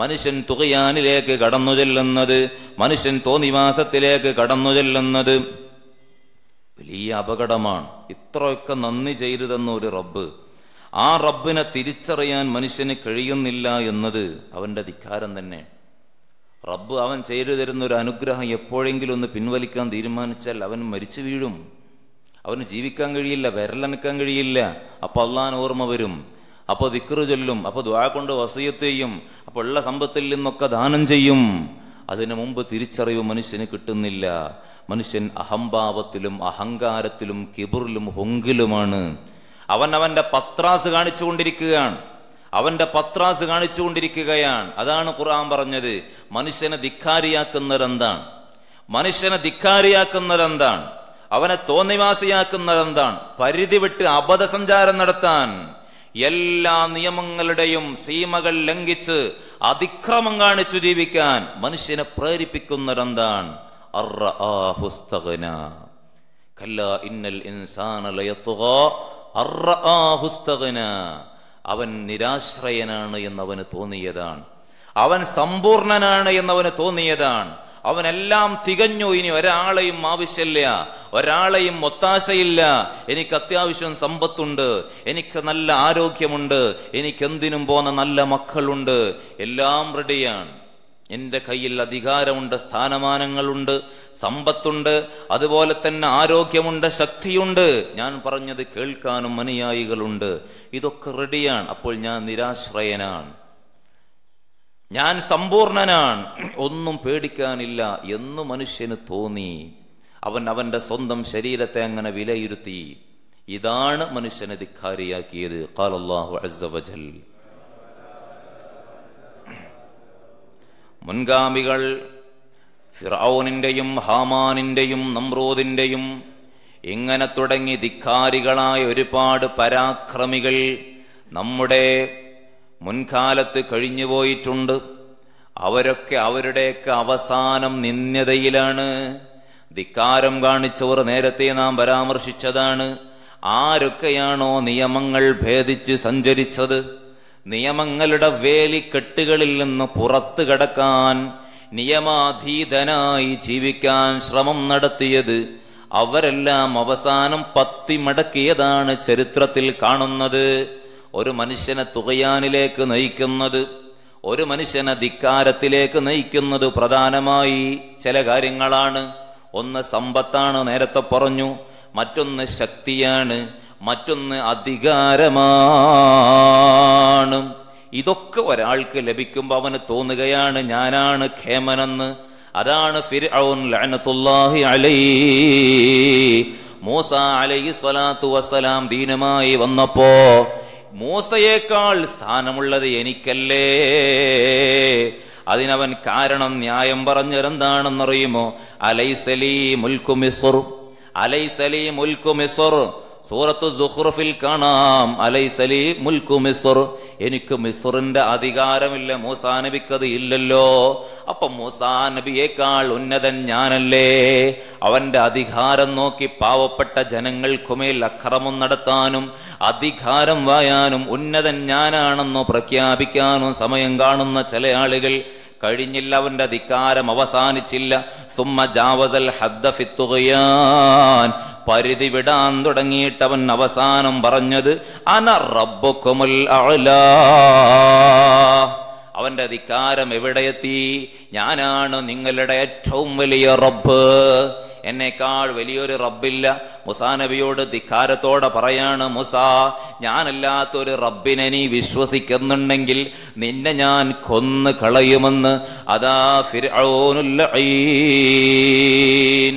മനുഷ്യൻ തുകയാനിലേക്ക് കടന്നു ചെല്ലുന്നത്, മനുഷ്യൻ തോന്നിവാസത്തിലേക്ക് കടന്നു ചെല്ലുന്നത് വലിയ അപകടമാണ്. ഇത്രയൊക്കെ നന്ദി ചെയ്തു തന്ന ഒരു റബ്ബ്, ആ റബ്ബിനെ തിരിച്ചറിയാൻ മനുഷ്യന് കഴിയുന്നില്ല എന്നത് അവൻ്റെ ധിക്കാരം തന്നെ. റബ്ബ് അവൻ ചെയ്തു തരുന്ന ഒരു അനുഗ്രഹം എപ്പോഴെങ്കിലും ഒന്ന് പിൻവലിക്കാൻ തീരുമാനിച്ചാൽ അവൻ മരിച്ചു വീഴും. അവന് ജീവിക്കാൻ കഴിയില്ല, വിരലനക്കാൻ കഴിയില്ല. അപ്പോൾ അള്ളാൻ ഓർമ്മ വരും, അപ്പോൾ ദിക്റ് ചൊല്ലും, അപ്പോൾ ദുആ കൊണ്ട് വസിയത്ത് ചെയ്യും, അപ്പോൾ ഉള്ള സമ്പത്തിൽ നിന്നൊക്കെ ദാനം ചെയ്യും. അതിനു മുമ്പ് തിരിച്ചറിവ് മനുഷ്യന് കിട്ടുന്നില്ല. മനുഷ്യൻ അഹംഭാവത്തിലും അഹങ്കാരത്തിലും കിബറിലും ഹൊങ്കിലുമാണ്. അവൻ്റെ പത്രാസ് കാണിച്ചുകൊണ്ടിരിക്കുകയാണ്, അവൻ്റെ പത്രാസ് കാണിച്ചുകൊണ്ടിരിക്കുകയാണ്. അതാണ് ഖുർആൻ പറഞ്ഞത്. മനുഷ്യനെ ധിക്കാരിയാക്കുന്നതെന്താണ്? മനുഷ്യനെ ധിക്കാരിയാക്കുന്നതെന്താണ്? അവനെ തോന്നിവാസിയാക്കുന്നതെന്താണ്? പരിധി വിട്ട് അബദ്ധസഞ്ചാരം നടത്താൻ, എല്ലാ നിയമങ്ങളുടെയും സീമകൾ ലംഘിച്ച് അതിക്രമം കാണിച്ചു ജീവിക്കാൻ മനുഷ്യനെ പ്രേരിപ്പിക്കുന്നതെന്താണ്? അവൻ നിരാശ്രയനാണ് എന്നവന് തോന്നിയതാണ്, അവൻ സമ്പൂർണനാണ് എന്നവന് തോന്നിയതാണ്, അവനെല്ലാം തികഞ്ഞു, ഇനി ഒരാളെയും ആവശ്യമില്ല, ഒരാളെയും ഒത്താശയില്ല, എനിക്ക് അത്യാവശ്യം സമ്പത്തുണ്ട്, എനിക്ക് നല്ല ആരോഗ്യമുണ്ട്, എനിക്കെന്തിനും പോന്ന നല്ല മക്കളുണ്ട്, എല്ലാം റെഡിയാണ്, എൻ്റെ കയ്യിൽ അധികാരമുണ്ട്, സ്ഥാനമാനങ്ങളുണ്ട്, സമ്പത്തുണ്ട്, അതുപോലെ തന്നെ ആരോഗ്യമുണ്ട്, ശക്തിയുണ്ട്, ഞാൻ പറഞ്ഞത് കേൾക്കാനും അനുയായികളുണ്ട്, ഇതൊക്കെ റെഡിയാണ്. അപ്പോൾ ഞാൻ നിരാശ്രയനാണ്, ഞാൻ സമ്പൂർണനാണ്, ഒന്നും പേടിക്കാനില്ല എന്ന് മനുഷ്യന് തോന്നി. അവൻ്റെ സ്വന്തം ശരീരത്തെ അങ്ങനെ വിലയിരുത്തി. ഇതാണ് മനുഷ്യനെ ധിക്കാരിയാക്കിയത്. ഖാല അല്ലാഹു അസ്സ വജൽ. മുൻഗാമികൾ ഫിർഔനിൻ്റെയും ഹാമാനിൻ്റെയും നമ്രൂദിൻ്റെയും ഇങ്ങനെ തുടങ്ങി ധിക്കാരികളായ ഒരുപാട് പരാക്രമികൾ നമ്മുടെ മുൻകാലത്ത് കഴിഞ്ഞുപോയിട്ടുണ്ട്. അവരുടെയൊക്കെ അവസാനം നിന്ദ്യതയിലാണ്. ധിക്കാരം കാണിച്ചവർ നേരത്തെ നാം പരാമർശിച്ചതാണ്. ആരൊക്കെയാണോ നിയമങ്ങൾ ഭേദിച്ച് സഞ്ചരിച്ചത്, നിയമങ്ങളുടെ വേലി കെട്ടുകളിൽ നിന്ന് പുറത്തു കടക്കാൻ, നിയമാധീതനായി ജീവിക്കാൻ ശ്രമം നടത്തിയത്, അവരെല്ലാം അവസാനം പത്തി മടക്കിയതാണ് ചരിത്രത്തിൽ കാണുന്നത്. ഒരു മനുഷ്യനെ തുകയാനിലേക്ക് നയിക്കുന്നത്, ഒരു മനുഷ്യനെ ധിക്കാരത്തിലേക്ക് നയിക്കുന്നത് പ്രധാനമായി ചില കാര്യങ്ങളാണ്. ഒന്ന് സമ്പത്താണ്, നേരത്തെ പറഞ്ഞു. മറ്റൊന്ന് ശക്തിയാണ്, മറ്റൊന്ന് അധികാരമാണ്. ഇതൊക്കെ ഒരാൾക്ക് ലഭിക്കുമ്പോൾ അവന് തോന്നുകയാണ് ഞാനാണ് ഖേമനെന്ന്. അതാണ് ഫിർഔൻ ലഅനത്തുല്ലാഹി അലൈഹി. മൂസ അലൈഹി സ്വലാത്തു വസ്സലാം ദീനുമായി വന്നപ്പോ മൂസയേക്കാൾ സ്ഥാനമുള്ളത് എനിക്കല്ലേ? അതിനവൻ കാരണം ന്യായം പറഞ്ഞതെന്താണെന്നറിയുമോ? അലൈസലീ മുൽക്കു മിസ്ർ, അലൈസലീ മുൽക്കു മിസ്ർ. സൂറത്ത് സുഖ്റുഫിൽ കാണാം, അലൈസലീ മുൽക്കു മിസ്ർ, എനിക്ക് മിസ്റിന്റെ അധികാരമില്ല, മൂസാ നബിക്കത് ഇല്ലല്ലോ. അപ്പൊ മൂസാ നബിയേക്കാൾ ഉന്നതൻ ഞാനല്ലേ? അവന്റെ അധികാരം നോക്കി പാവപ്പെട്ട ജനങ്ങൾക്കുമേൽ അക്രമം നടത്താനും അധികാരം വായാനും ഉന്നതൻ ഞാനാണെന്നോ പ്രഖ്യാപിക്കാനും സമയം കാണുന്ന ചില ആളുകൾ കഴിഞ്ഞില്ല. അവന്റെ അധികാരം അവസാനിച്ചില്ല. സുമ്മ ജാവസൽ ഹദ്ദ ഫി തുഗ്യാൻ, പരിധി വിടാൻ തുടങ്ങിയിട്ടവൻ അവസാനം പറഞ്ഞത് അന റബ്ബുകുമുൽ അഅ്ലാ. അവന്റെ അധികാരം എവിടെയെത്തി? ഞാനാണ് നിങ്ങളുടെ ഏറ്റവും വലിയ റബ്ബ്, എന്നേക്കാൾ വലിയൊരു റബ്ബില്ല. മൂസാ നബിയോട് ധിക്കാരത്തോടെ പറയാണ്, മൂസാ, ഞാനല്ലാത്തൊരു റബ്ബിനെ നീ വിശ്വസിക്കുന്നുണ്ടെങ്കിൽ നിന്നെ ഞാൻ കൊന്നു കളയുമെന്ന്. അതാ ഫിർഔനുൽ ലഈൻ,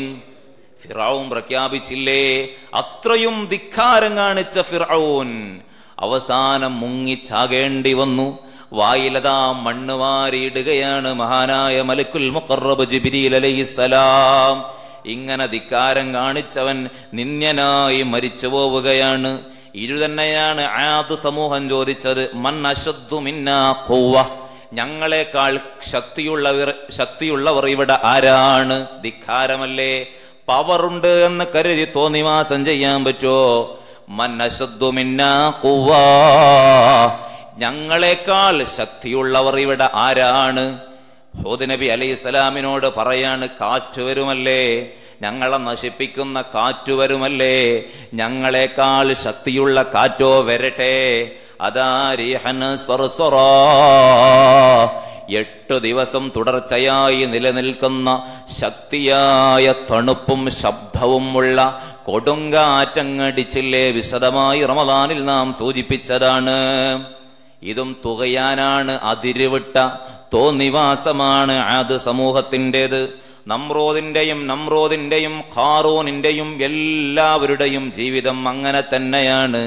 ഫിർഔൻ പ്രഖ്യാപിച്ചില്ലേ? അത്രയും ധിക്കാരം കാണിച്ച ഫിർഔൻ അവസാനം മുങ്ങിച്ചാകേണ്ടി വന്നു. വായിലതാ മണ്ണ് വാരിയിടുകയാണ് മഹാനായ മലക്കുൽ മുഖറബ് ജിബ്രീൽ അലൈഹിസ്സലാം. ഇങ്ങനെ ധിക്കാരം കാണിച്ചവൻ നിന്ദ്യനായി മരിച്ചു പോവുകയാണ്. ഇതു തന്നെയാണ് ആദ് സമൂഹം ചോദിച്ചത്, മൻ അശദ്ദു മിന്നാ ഖുവ്വ, ഞങ്ങളെക്കാൾ ശക്തിയുള്ളവർ ഇവിടെ ആരാണ്? ധിക്കാരമല്ലേ? പവറുണ്ട് എന്ന് കരുതി തോന്നിവാസം ചെയ്യാൻ പറ്റോ? മന്നശുദ്ധുമിന്ന കുവ്വ, ഞങ്ങളെക്കാൾ ശക്തിയുള്ളവർ ഇവിടെ ആരാണ്? ഹൂദ് നബി അലൈഹി സ്വലാമിനോട് പറയാണ്, കാറ്റ് വരുമല്ലേ, ഞങ്ങളെ നശിപ്പിക്കുന്ന കാറ്റ് വരുമല്ലേ, ഞങ്ങളെക്കാൾ ശക്തിയുള്ള കാറ്റോ വരട്ടെ. അതാ റീഹൻ സർസറ, 8 ദിവസം തുടർച്ചയായി നിലനിൽക്കുന്ന ശക്തിയായ തണുപ്പും ശബ്ദവും ഉള്ള കൊടുങ്കാറ്റങ്ങടിച്ചില്ലേ. വിശദമായി റമദാനിൽ നാം സൂചിപ്പിച്ചതാണ്. ഇതും തുകയാനാണ്, അതിരുവിട്ട തോന്നിവാസമാണ് ആദ് സമൂഹത്തിൻ്റേത്. നമ്രോദിന്റെയും ഖാറൂനിന്റെയും എല്ലാവരുടെയും ജീവിതം അങ്ങനെ തന്നെയാണ്.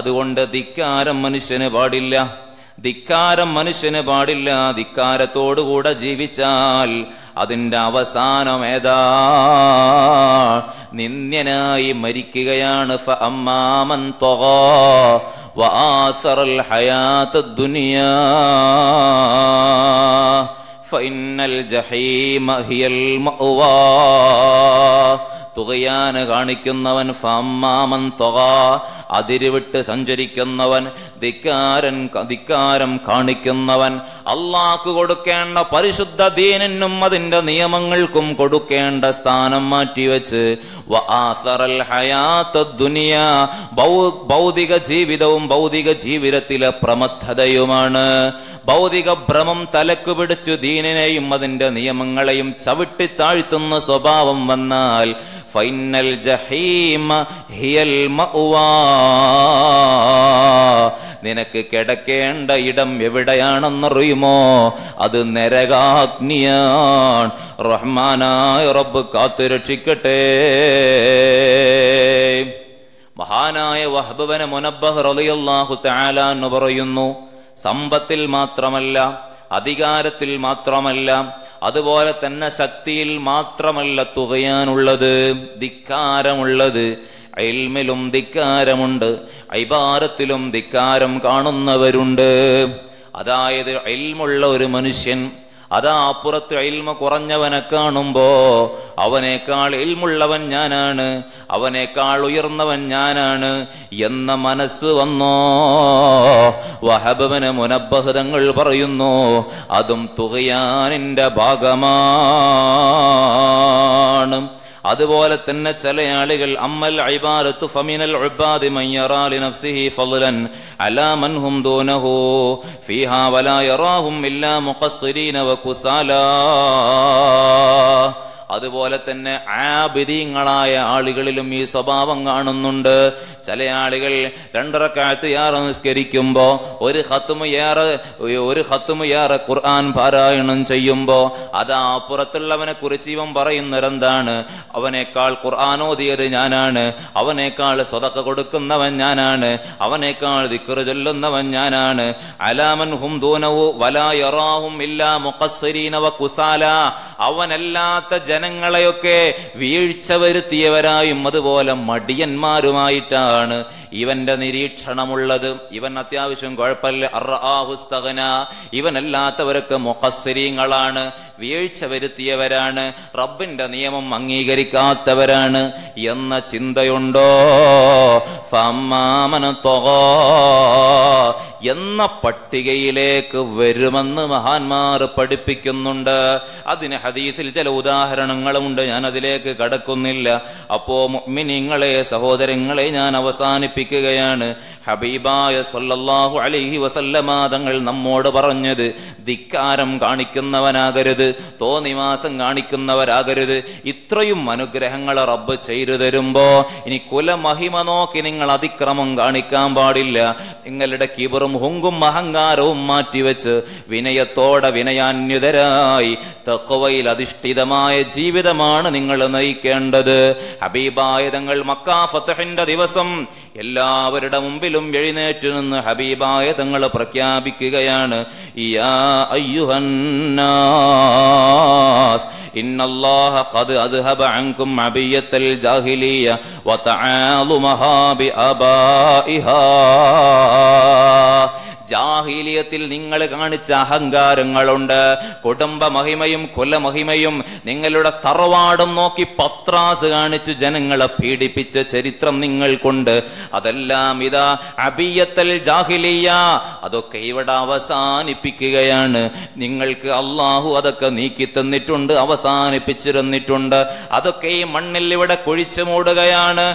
അതുകൊണ്ട് ധിക്കാരം മനുഷ്യന് പാടില്ല, ധിക്കാരത്തോടുകൂടെ ജീവിച്ചാൽ അതിൻ്റെ അവസാനം ഏതാ? നിന്ദ്യനായി മരിക്കുകയാണ്. ഫഅമ്മാമൻ തഗാ വആസറൽ ഹയാത്തദ് ദുനിയാ ഫഇന്നൽ ജഹീമ ഹിയൽ മഅ്വാ. തുകയാന് കാണിക്കുന്നവൻ, ഫഅമ്മാമൻ തഗാ അതിരുവിട്ട് സഞ്ചരിക്കുന്നവൻ, ധിക്കാരം കാണിക്കുന്നവൻ, അല്ലാഹു കൊടുക്കേണ്ട പരിശുദ്ധ ദീനിനും അതിന്റെ നിയമങ്ങൾക്കും കൊടുക്കേണ്ട സ്ഥാനം മാറ്റിവെച്ച് വആസറൽ ഹയാത്തദ് ദുനിയാ, ഭൗതിക ജീവിതവും ഭൗതിക ജീവിതത്തിലെ പ്രമഥതയുമാണ്. ഭൗതിക ഭ്രമം തലക്ക് പിടിച്ചു ദീനിനെയും അതിന്റെ നിയമങ്ങളെയും ചവിട്ടിത്താഴ്ത്തുന്ന സ്വഭാവം വന്നാൽ ഫൈനൽ ജഹീമ ഹിയൽ മഅ്വാ, നിനക്ക് കിടക്കേണ്ട ഇടം എവിടെയാണെന്നറിയുമോ? അത് നരകാഗ്നിയാണ്. റഹ്മാനായ റബ്ബ് കാത്തുരക്ഷിക്കട്ടെ. മഹാനായ വഹ്ബ് ബിൻ മുനബ്ബഹ് റളിയല്ലാഹു തആല എന്ന് പറയുന്നു, സമ്പത്തിൽ മാത്രമല്ല, അധികാരത്തിൽ മാത്രമല്ല, അതുപോലെ തന്നെ ശക്തിയിൽ മാത്രമല്ല തുകയാനുള്ളത്, ധിക്കാരമുള്ളത്. ഇൽമിലും ധിക്കാരമുണ്ട്, ഇബാദത്തിലും ധിക്കാരം കാണുന്നവരുണ്ട്. അതായത് ഇൽമുള്ള ഒരു മനുഷ്യൻ, അതാ അപ്പുറത്ത് ഇൽമ കുറഞ്ഞവനെ കാണുമ്പോ അവനേക്കാൾ ഇൽമുള്ളവൻ ഞാനാണ്, അവനേക്കാൾ ഉയർന്നവൻ ഞാനാണ് എന്ന മനസ്സ് വന്നോ? വഹ്ബ് ബിൻ മുനബ്ബഹ് തങ്ങൾ പറയുന്നു, അതും തുഗയാനിന്റെ ഭാഗമാണ്. അതുപോലെ തന്നെ ചില ആളുകൾ അമ്മൽ ഇബാദത്തു ഫമിനൽ ഉബാദി മൻ യറാ ലിനഫ്സിഹി ഫളലൻ അലാ മൻ ഹും ദൂനഹു ഫീഹാ വലാ യറാഹും ഇല്ലാ മുഖസ്സിരീന വകുസാലാ. അതുപോലെ തന്നെ ആബിദീങ്ങളായ ആളുകളിലും ഈ സ്വഭാവം കാണുന്നുണ്ട്. ചില ആളുകൾ 2 റക്അത്ത് ഏറെ നിസ്കരിക്കുമ്പോൾ, ഒരു ഖത്മു ഏറെ ഖുർആൻ പാരായണം ചെയ്യുമ്പോൾ, അതാ അപ്പുറത്തുള്ളവനെ കുറിച്ച് ഇവൻ പറയുന്നവരെന്താണ്? അവനേക്കാൾ ഖുർആനോദിയത് ഞാനാണ്, അവനേക്കാൾ സ്വതക്ക കൊടുക്കുന്നവൻ ഞാനാണ്, അവനേക്കാൾ ദിക്ർ ചൊല്ലുന്നവൻ ഞാനാണ്. അലാമൻ ഹും ദൂനഹു വലാ യറാഹും ഇല്ലാ മുഖസ്സിരീന വകുസാല, അവനല്ലാത്ത ജനങ്ങളെയൊക്കെ വീഴ്ച വരുത്തിയവരായും അതുപോലെ മടിയന്മാരുമായിട്ടാണ് ഇവന്റെ നിരീക്ഷണമുള്ളത്. ഇവൻ അത്യാവശ്യം കുഴപ്പമില്ല, അർആഹുസ്തഗ്ന, ഇവനല്ലാത്തവരൊക്കെ മുഖസ്സിരീങ്ങളാണ്, വീഴ്ച വരുത്തിയവരാണ്, റബ്ബിന്റെ നിയമം അംഗീകരിക്കാത്തവരാണ് എന്ന ചിന്തയുണ്ടോ? ഫഅമ്മാമൻ തഗാ എന്ന പട്ടികയിലേക്ക് വരുമെന്ന് മഹാന്മാർ പഠിപ്പിക്കുന്നുണ്ട്. അതിന് ഹദീസിൽ ചില ഉദാഹരണങ്ങളുമുണ്ട്, ഞാൻ അതിലേക്ക് കടക്കുന്നില്ല. അപ്പോ മുഅ്മിനീങ്ങളെ, സഹോദരങ്ങളെ, ഞാൻ അവസാനിപ്പിക്കുകയാണ്. ഹബീബായ സല്ലല്ലാഹു അലൈഹി വസല്ലമ തങ്ങൾ നമ്മോട് പറഞ്ഞത്, ധിക്കാരം കാണിക്കുന്നവനാകരുത്, തോന്നിവാസം കാണിക്കുന്നവരാകരുത്. ഇത്രയും അനുഗ്രഹങ്ങൾ റബ്ബ് ചെയ്തു തരുമ്പോ ഇനി കുലമഹിമ നോക്കി നിങ്ങൾ അതിക്രമം കാണിക്കാൻ പാടില്ല. നിങ്ങളുടെ കിബറും ഹുങ്കും അഹങ്കാരവും മാറ്റിവെച്ച് വിനയത്തോടെ, വിനയാന്യുതരായി തഖ്വയിൽ അധിഷ്ഠിതമായ ജീവിതമാണ് നിങ്ങൾ നയിക്കേണ്ടത്. ഹബീബായ തങ്ങൾ മക്കാ ഫത്ഹിന്റെ ദിവസം എല്ലാവരുടെ മുമ്പിലും എഴുന്നേറ്റ് നിന്ന് ഹബീബായ തങ്ങൾ പ്രഖ്യാപിക്കുകയാണ്, യാ അയ്യുഹന്നാസ് ഇന്നല്ലാഹ ഖദ് അദ്ഹബ അൻകും അബിയത്തൽ ജാഹിലിയ വതആലുമഹാ ബിഅബാഇഹാ. ജാഹിലിയത്തിൽ നിങ്ങൾ കാണിച്ച അഹങ്കാരങ്ങളുണ്ട്. കുടുംബ മഹിമയും കുല മഹിമയും നിങ്ങളുടെ തറവാടും നോക്കി പത്രാസ് കാണിച്ചു ജനങ്ങളെ പീഡിപ്പിച്ച ചരിത്രം നിങ്ങൾക്കുണ്ട്. അതെല്ലാം ഇതാ അബിയത്തൽ ജാഹിലിയ അതൊക്കെ ഇവിടെ അവസാനിപ്പിക്കുകയാണ്. നിങ്ങൾക്ക് അള്ളാഹു അതൊക്കെ നീക്കി തന്നിട്ടുണ്ട്, അവസാനിപ്പിച്ചിരുന്നിട്ടുണ്ട്. അതൊക്കെ ഈ മണ്ണിൽ ഇവിടെ കുഴിച്ചു മൂടുകയാണ്.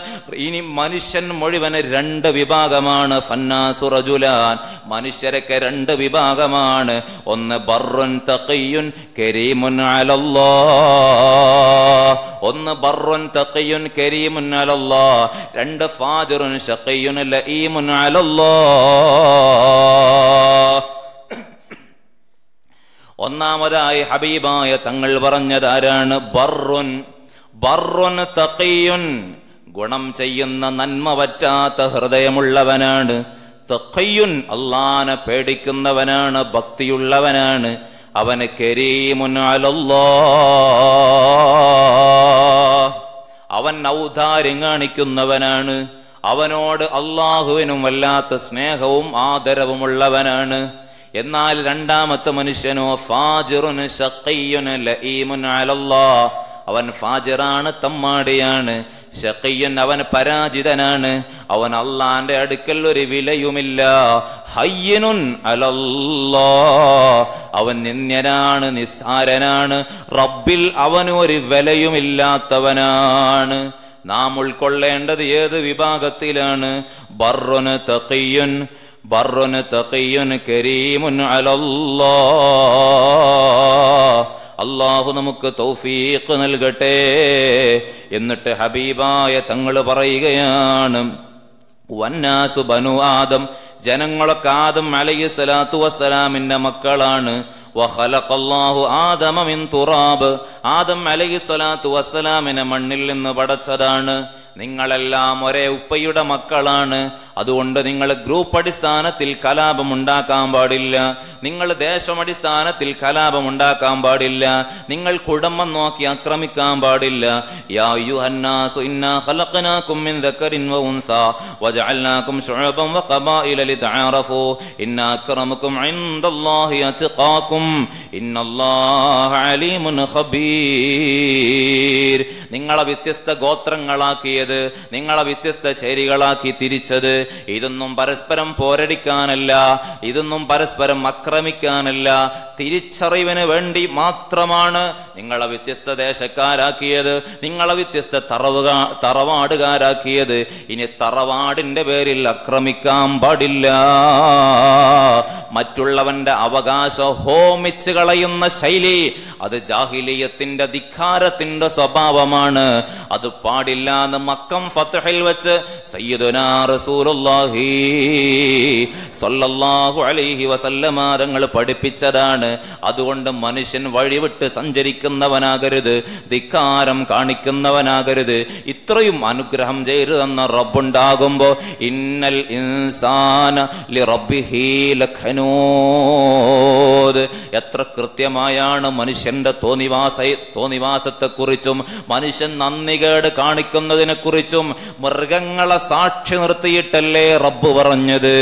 ഇനി മനുഷ്യൻ മുഴുവന് രണ്ട് വിഭാഗമാണ്. ഫന്നാസു റജുലാൻ, മനുഷ്യരൊക്കെ രണ്ട് വിഭാഗമാണ്. ഒന്ന് ബർറുൻ തഖിയുൻ കരീമുൻ അലല്ലാഹ്, ഒന്ന് ബർറുൻ തഖിയുൻ കരീമുൻ അലല്ലാഹ്, രണ്ട് ഫാജിറുൻ ശഖിയുൻ ലഈമുൻ അലല്ലാഹ്. ഒന്നാമതായി ഹബീബായ തങ്ങൾ പറഞ്ഞതാരാണ്? ബർറുൻ, ബർറുൻ തഖിയുൻ ഗുണം ചെയ്യുന്ന നന്മ പറ്റാത്ത ഹൃദയമുള്ളവനാണ്. തഖിയുൻ അല്ലാഹനെ പേടിക്കുന്നവനാണ്, ഭക്തിയുള്ളവനാണ്. അവന് കരീമുൻ അലല്ലാഹ്, അവൻ ഔദാര്യം കാണിക്കുന്നവനാണ്. അവനോട് അള്ളാഹുവിനും വല്ലാത്ത സ്നേഹവും ആദരവുമുള്ളവനാണ്. എന്നാൽ രണ്ടാമത്തെ മനുഷ്യനോ ഫാജിറുൻ ശഖിയുൻ ലഈമുൻ അലല്ലാഹ്, അവൻ ഫാജിറാണ്, തമ്മാടിയാണ്. ശഖിയുൻ അവൻ പരാജിതനാണ്, അവൻ അള്ളാന്റെ അടുക്കൽ ഒരു വിലയുമില്ല. ഹയ്യനുൻ അലല്ലാഹ്, അവൻ നിന്ദ്യനാണ്, നിസ്സാരനാണ്, റബ്ബിൽ അവന് ഒരു വിലയുമില്ലാത്തവനാണ്. നാം ഉൾക്കൊള്ളേണ്ടത് ഏത് വിഭാഗത്തിലാണ്? ബർറുൻ തഖിയുൻ, ബർറുൻ തഖിയുൻ കരീമുൻ അലല്ലാഹ്. അല്ലാഹു നമുക്ക് തൗഫീഖ് നൽകട്ടെ. എന്നിട്ട് ഹബീബായ തങ്ങൾ പറയുകയാണ്, വന്നാസു ബനു ആദം, ജനങ്ങളൊക്കെ ആദം അലൈഹിസ്സലാത്തു വസ്സലാമിന്റെ മക്കളാണ്. വഖലഖല്ലാഹു ആദമ മിൻ തുറാബ്, ആദം അലൈഹിസ്സലാത്തു വസ്സലാമിനെ മണ്ണിൽ നിന്ന് പടച്ചതാണ്. നിങ്ങളെല്ലാം ഒരേ ഉപ്പയുടെ മക്കളാണ്. അതുകൊണ്ട് നിങ്ങൾ ഗ്രൂപ്പ് അടിസ്ഥാനത്തിൽ കലാപം ഉണ്ടാക്കാൻ പാടില്ല. നിങ്ങൾ ദേശമടിസ്ഥാനത്തിൽ കലാപം ഉണ്ടാക്കാൻ പാടില്ല. നിങ്ങൾ കുടുംബം നോക്കി ആക്രമിക്കാൻ പാടില്ല. യാ അയ്യുഹന്നാസു ഇന്നാ ഖലഖനാകും മിൻ ദക്കറിൻ വ ഉൻസാ വജഅൽനാകും ശുഉബൻ വഖബായില ലിതഅറഫു ഇന്നാ അക്രമകും ഇൻദല്ലാഹി അത്ഖാകും ഇന്നല്ലാഹ അലീമുൻ ഖബീർ. നിങ്ങളെ വ്യത്യസ്ത ഗോത്രങ്ങളാക്കിയത്, നിങ്ങളെ വ്യത്യസ്ത ചേരികളാക്കി തിരിച്ചത് ഇതൊന്നും പരസ്പരം പോരടിക്കാനല്ല, ഇതൊന്നും പരസ്പരം ആക്രമിക്കാനല്ല, തിരിച്ചറിവിന് വേണ്ടി മാത്രമാണ് നിങ്ങളെ വ്യത്യസ്ത ദേശക്കാരാക്കിയത്, നിങ്ങളെ വ്യത്യസ്ത തറവാടുകാരാക്കിയത്. ഇനി തറവാടിന്റെ പേരിൽ ആക്രമിക്കാൻ പാടില്ല. മറ്റുള്ളവന്റെ അവകാശം ഹോമിച്ച് കളയുന്ന ശൈലി അത് ജാഹിലിയത്തിന്റെ, ധിക്കാരത്തിന്റെ സ്വഭാവമാണ്. അത് പാടില്ല എന്ന് മക്കം ഫത്ഹിൽ വെച്ച് സയ്യിദുനാ റസൂലുള്ളാഹി സ്വല്ലല്ലാഹു അലൈഹി വസല്ലമ തങ്ങൾ പഠിപ്പിച്ചതാണ്. അതുകൊണ്ട് മനുഷ്യൻ വഴിവിട്ട് സഞ്ചരിക്കുന്നവനാകരുത്, ധിക്കാരം കാണിക്കുന്നവനാകരുത്. ഇത്രയും അനുഗ്രഹം ചെയ്തു തന്ന റബ്ബുണ്ടാകുമ്പോൾ ഇന്നൽ ഇൻസാന ലിറബ്ബിഹി ലഖനൂദ്, എത്ര കൃത്യമായാണ് മനുഷ്യന്റെ തോന്നിവാസത്തെക്കുറിച്ചും മനുഷ്യൻ നന്ദികേട് കാണിക്കുന്നതിനെ കുറിച്ചും മൃഗങ്ങളെ സാക്ഷി നിർത്തിയിട്ടല്ലേ റബ്ബ് പറഞ്ഞത്.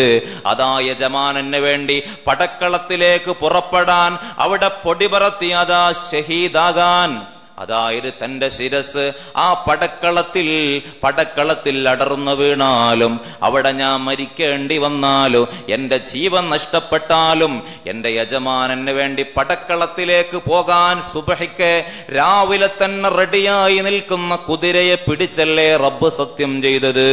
അതാ യജമാനന് വേണ്ടി പടക്കളത്തിലേക്ക് പുറപ്പെടാൻ, അവിടെ പൊടിപറത്തി അതാ ഷഹീദാകാൻ, അതായത് തന്റെ ശിരസ് ആ പടക്കളത്തിൽ അടർന്നു വീണാലും, അവിടെ ഞാൻ മരിക്കേണ്ടി വന്നാലും, എന്റെ ജീവൻ നഷ്ടപ്പെട്ടാലും എന്റെ യജമാനന് വേണ്ടി പടക്കളത്തിലേക്ക് പോകാൻ സുബഹിക്ക് രാവിലെ തന്നെ റെഡിയായി നിൽക്കുന്ന കുതിരയെ പിടിച്ചല്ലേ റബ്ബ് സത്യം ചെയ്തത്.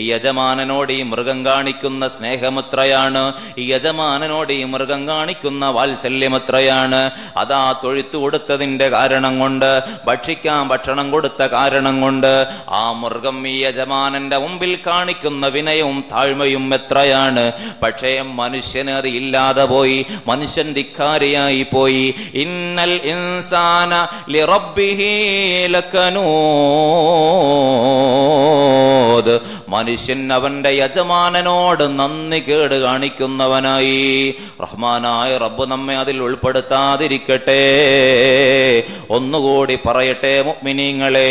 ഈ യജമാനനോട് ഈ മൃഗം കാണിക്കുന്ന സ്നേഹമെത്രയാണ്, ഈ യജമാനനോട് ഈ മൃഗം കാണിക്കുന്ന വാത്സല്യമെത്രയാണ്. അതാ തൊഴുത്തു കൊടുത്തതിന്റെ കാരണം കൊണ്ട്, ഭക്ഷിക്കാൻ ഭക്ഷണം കൊടുത്ത കാരണം കൊണ്ട്, ആ മൃഗം ഈ യജമാനന്റെ മുമ്പിൽ കാണിക്കുന്ന വിനയവും താഴ്മയും എത്രയാണ്. പക്ഷേ മനുഷ്യന് അത് ഇല്ലാതെ പോയി, മനുഷ്യൻ ധിക്കാരിയായി പോയി. ഇന്നൽ ഇൻസാന ലിറബ്ബിഹി ലകനൂദ്, മനുഷ്യൻ അവന്റെ യജമാനനോട് നന്ദി കേട് കാണിക്കുന്നവനായി റഹ്മാനായ റബ്ബ് നമ്മെ അതിൽ ഉൾപ്പെടുത്താതിരിക്കട്ടെ. ഒന്നുകൂടി പറയട്ടെ മുഅ്മിനീങ്ങളെ,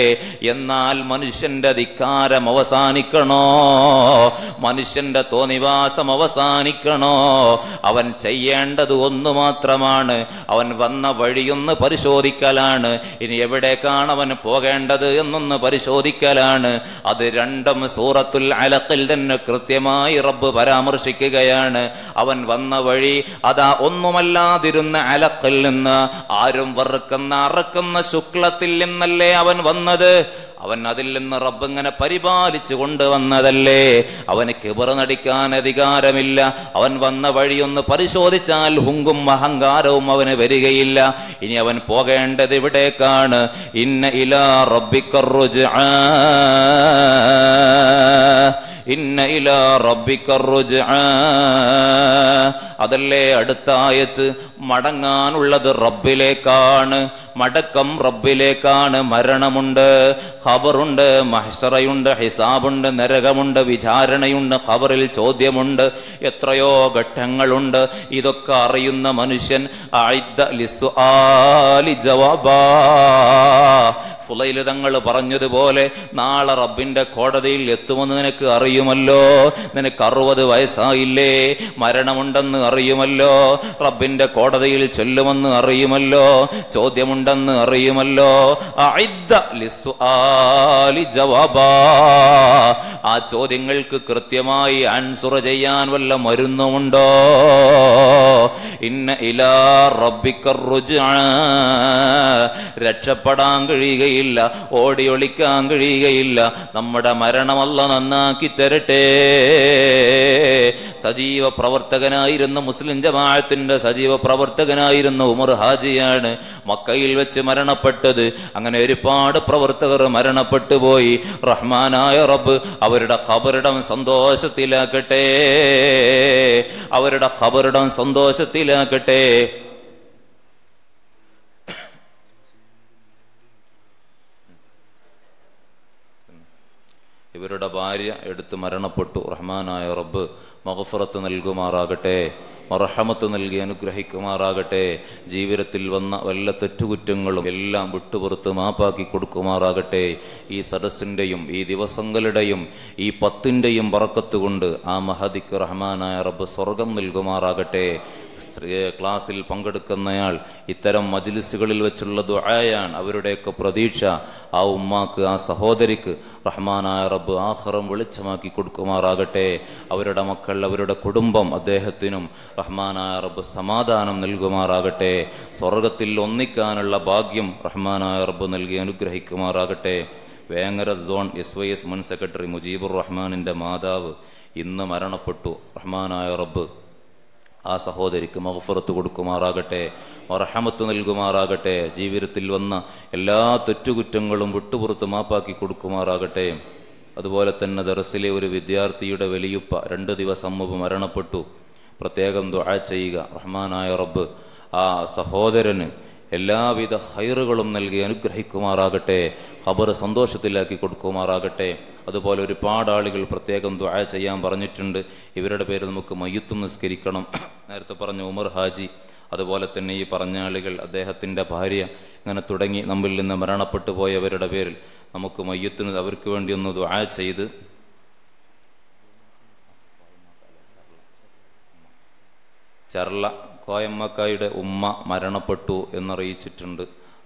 എന്നാൽ മനുഷ്യന്റെ ധിക്കാരം അവസാനിക്കണോ? മനുഷ്യന്റെ തോന്നിവാസം അവസാനിക്കണോ? അവൻ ചെയ്യേണ്ടത് ഒന്നു മാത്രമാണ്, അവൻ വന്ന വഴിയൊന്ന് പരിശോധിക്കലാണ്. ഇനി എവിടേക്കാണ് അവൻ പോകേണ്ടത് എന്നൊന്ന് പരിശോധിക്കലാണ്. അത് രണ്ടും സൂറത്തുൽ അലഖിൽ തന്നെ കൃത്യമായി റബ്ബ് പരാമർശിക്കുകയാണ്. അവൻ വന്ന വഴി അതാ ഒന്നുമല്ലാതിരുന്ന അലഖിൽ നിന്ന്, ആരും വറുക്കുന്ന അറുക്കുന്ന ശുക്ലത്തിൽ നിന്നല്ലേ അവൻ വന്നത്. അവൻ അതിൽ നിന്ന് റബ്ബ് ഇങ്ങനെ പരിപാലിച്ചു കൊണ്ടുവന്നതല്ലേ. അവന് കിബർ നടിക്കാൻ അധികാരമില്ല. അവൻ വന്ന വഴിയൊന്ന് പരിശോധിച്ചാൽ ഹുങ്കും അഹങ്കാരവും അവന് വരികയില്ല. ഇനി അവൻ പോകേണ്ടത് ഇവിടേക്കാണ്. ഇന്ന ഇലാ റബ്ബിക റുജ്ആ, ഇന്ന ഇലാ റബ്ബിക റുജ്ആ. അതല്ലേ അടുത്ത ആയത്ത്, മടങ്ങാനുള്ളത് റബ്ബിലേക്കാണ്, മടക്കം റബ്ബിലേക്കാണ്. മരണമുണ്ട്, ഖബറുണ്ട്, മഹ്ശറയുണ്ട്, ഹിസാബുണ്ട്, നരകമുണ്ട്, വിചാരണയുണ്ട്, ഖബറിൽ ചോദ്യമുണ്ട്, എത്രയോ ഘട്ടങ്ങളുണ്ട്. ഇതൊക്കെ അറിയുന്ന മനുഷ്യൻ അഇദ്ദ ലിസ്ആലി ജവാബാ. ഫുലൈൽ തങ്ങൾ പറഞ്ഞതുപോലെ നാളെ റബ്ബിന്റെ കോടതിയിൽ എത്തുമെന്ന് നിനക്ക് അറിയുമല്ലോ. നിനക്ക് 60 വയസ്സായില്ലേ? മരണമുണ്ടെന്ന് അറിയുമല്ലോ. റബ്ബിന്റെ കോടതിയിൽ ചൊല്ലുമെന്ന് അറിയുമല്ലോ. ചോദ്യമുണ്ടെന്ന് അറിയുമല്ലോ. അഇദ്ദ ലിസ്ആലി ജവാബാ. ആ ചോദ്യങ്ങൾക്ക് കൃത്യമായി ആൻസർ ചെയ്യാൻ വല്ല മരുന്നുമുണ്ടോ? ഇന്ന ഇലാ റബ്ബിക റുജ്ആ. രക്ഷപ്പെടാൻ കഴിയുകയില്ല, ഓടിയൊളിക്കാൻ കഴിയുകയില്ല. നമ്മുടെ മരണമല്ല നന്നാക്കി തരട്ടെ. സജീവ പ്രവർത്തകനായിരുന്ന മുസ്ലിം ജമാഅത്തിന്റെ സജീവ പ്രവർത്തകനായിരുന്ന ഉമർ ഹാജിയാണ് മക്കയിൽ വെച്ച് മരണപ്പെട്ടത്. അങ്ങനെ ഒരുപാട് പ്രവർത്തകർ മരണപ്പെട്ടു പോയി. റഹ്മാനായ റബ്ബ് അവരുടെ ഖബറിടം സന്തോഷത്തിലാക്കട്ടെ, അവരുടെ ഖബറിടം സന്തോഷത്തിലാക്കട്ടെ. ഇവരുടെ ഭാര്യ എടുത്ത് മരണപ്പെട്ടു. റഹ്മാനായ റബ്ബ് മഗ്ഫിറത്ത് നൽകുമാറാകട്ടെ, റഹ്മത്ത് നൽകി അനുഗ്രഹിക്കുമാറാകട്ടെ. ജീവിതത്തിൽ വന്ന വല്ല തെറ്റുകുറ്റങ്ങളും എല്ലാം വിട്ടുപുറത്ത് മാപ്പാക്കി കൊടുക്കുമാറാകട്ടെ. ഈ സദസ്സിൻ്റെയും ഈ ദിവസങ്ങളുടെയും ഈ 10ൻ്റെയും ബറക്കത്ത് കൊണ്ട് ആ മഹദിക്ക് റഹ്മാനായ റബ്ബ് സ്വർഗം നൽകുമാറാകട്ടെ. ക്ലാസ്സിൽ പങ്കെടുക്കുന്നയാൾ ഇത്തരം മജ്ലിസുകളിൽ വെച്ചുള്ള ദുആയാണ് അവരുടെയൊക്കെ പ്രതീക്ഷ. ആ ഉമ്മാക്ക്, ആ സഹോദരിക്ക് റഹ്മാനായ റബ്ബ് ആഖിറം വെളിച്ചമാക്കി കൊടുക്കുമാറാകട്ടെ. അവരുടെ മക്കൾ, അവരുടെ കുടുംബം, അദ്ദേഹത്തിനും റഹ്മാനായ റബ്ബ് സമാധാനം നൽകുമാറാകട്ടെ. സ്വർഗത്തിൽ ഒന്നിക്കാനുള്ള ഭാഗ്യം റഹ്മാനായ റബ്ബ് നൽകി അനുഗ്രഹിക്കുമാറാകട്ടെ. വേങ്ങര സോൺ SYS മുൻ സെക്രട്ടറി മുജീബുർ റഹ്മാനിൻ്റെ മാതാവ് ഇന്ന് മരണപ്പെട്ടു. റഹ്മാനായ റബ്ബ് ആ സഹോദരിക്ക് മഗ്ഫിറത്ത് കൊടുക്കുമാറാകട്ടെ, റഹ്മത്ത് നൽകുമാറാകട്ടെ. ജീവിതത്തിൽ വന്ന എല്ലാ തെറ്റുകുറ്റങ്ങളും വിട്ടുപുറത്ത് മാപ്പാക്കി കൊടുക്കുമാറാകട്ടെ. അതുപോലെ തന്നെ ദർസിലെ ഒരു വിദ്യാർത്ഥിയുടെ വലിയുപ്പ 2 ദിവസം മുമ്പ് മരണപ്പെട്ടു. പ്രത്യേകം ദുആ ചെയ്യുക. റഹ്മാനായ റബ്ബ് ആ സഹോദരന് എല്ലാവിധ ഖൈറുകളും നൽകി അനുഗ്രഹിക്കുമാറാകട്ടെ, ഖബർ സന്തോഷത്തിലാക്കി കൊടുക്കുമാറാകട്ടെ. അതുപോലെ ഒരുപാട് ആളുകൾ പ്രത്യേകം ദുആ ചെയ്യാൻ പറഞ്ഞിട്ടുണ്ട്. ഇവരുടെ പേര് നമുക്ക് മയ്യിത്തും നിസ്കരിക്കണം. നേരത്തെ പറഞ്ഞ ഉമർ ഹാജി, അതുപോലെ തന്നെ ഈ പറഞ്ഞ ആളുകൾ, അദ്ദേഹത്തിൻ്റെ ഭാര്യ, അങ്ങനെ തുടങ്ങി നമ്മിൽ നിന്ന് മരണപ്പെട്ടു പോയവരുടെ പേരിൽ നമുക്ക് മയ്യിത്തിന് അവർക്ക് വേണ്ടി ഒന്ന് ദുആ ചെയ്ത് ചർള കോയമ്മക്കായുടെ ഉമ്മ മരണപ്പെട്ടു എന്നറിയിച്ചിട്ടുണ്ട്.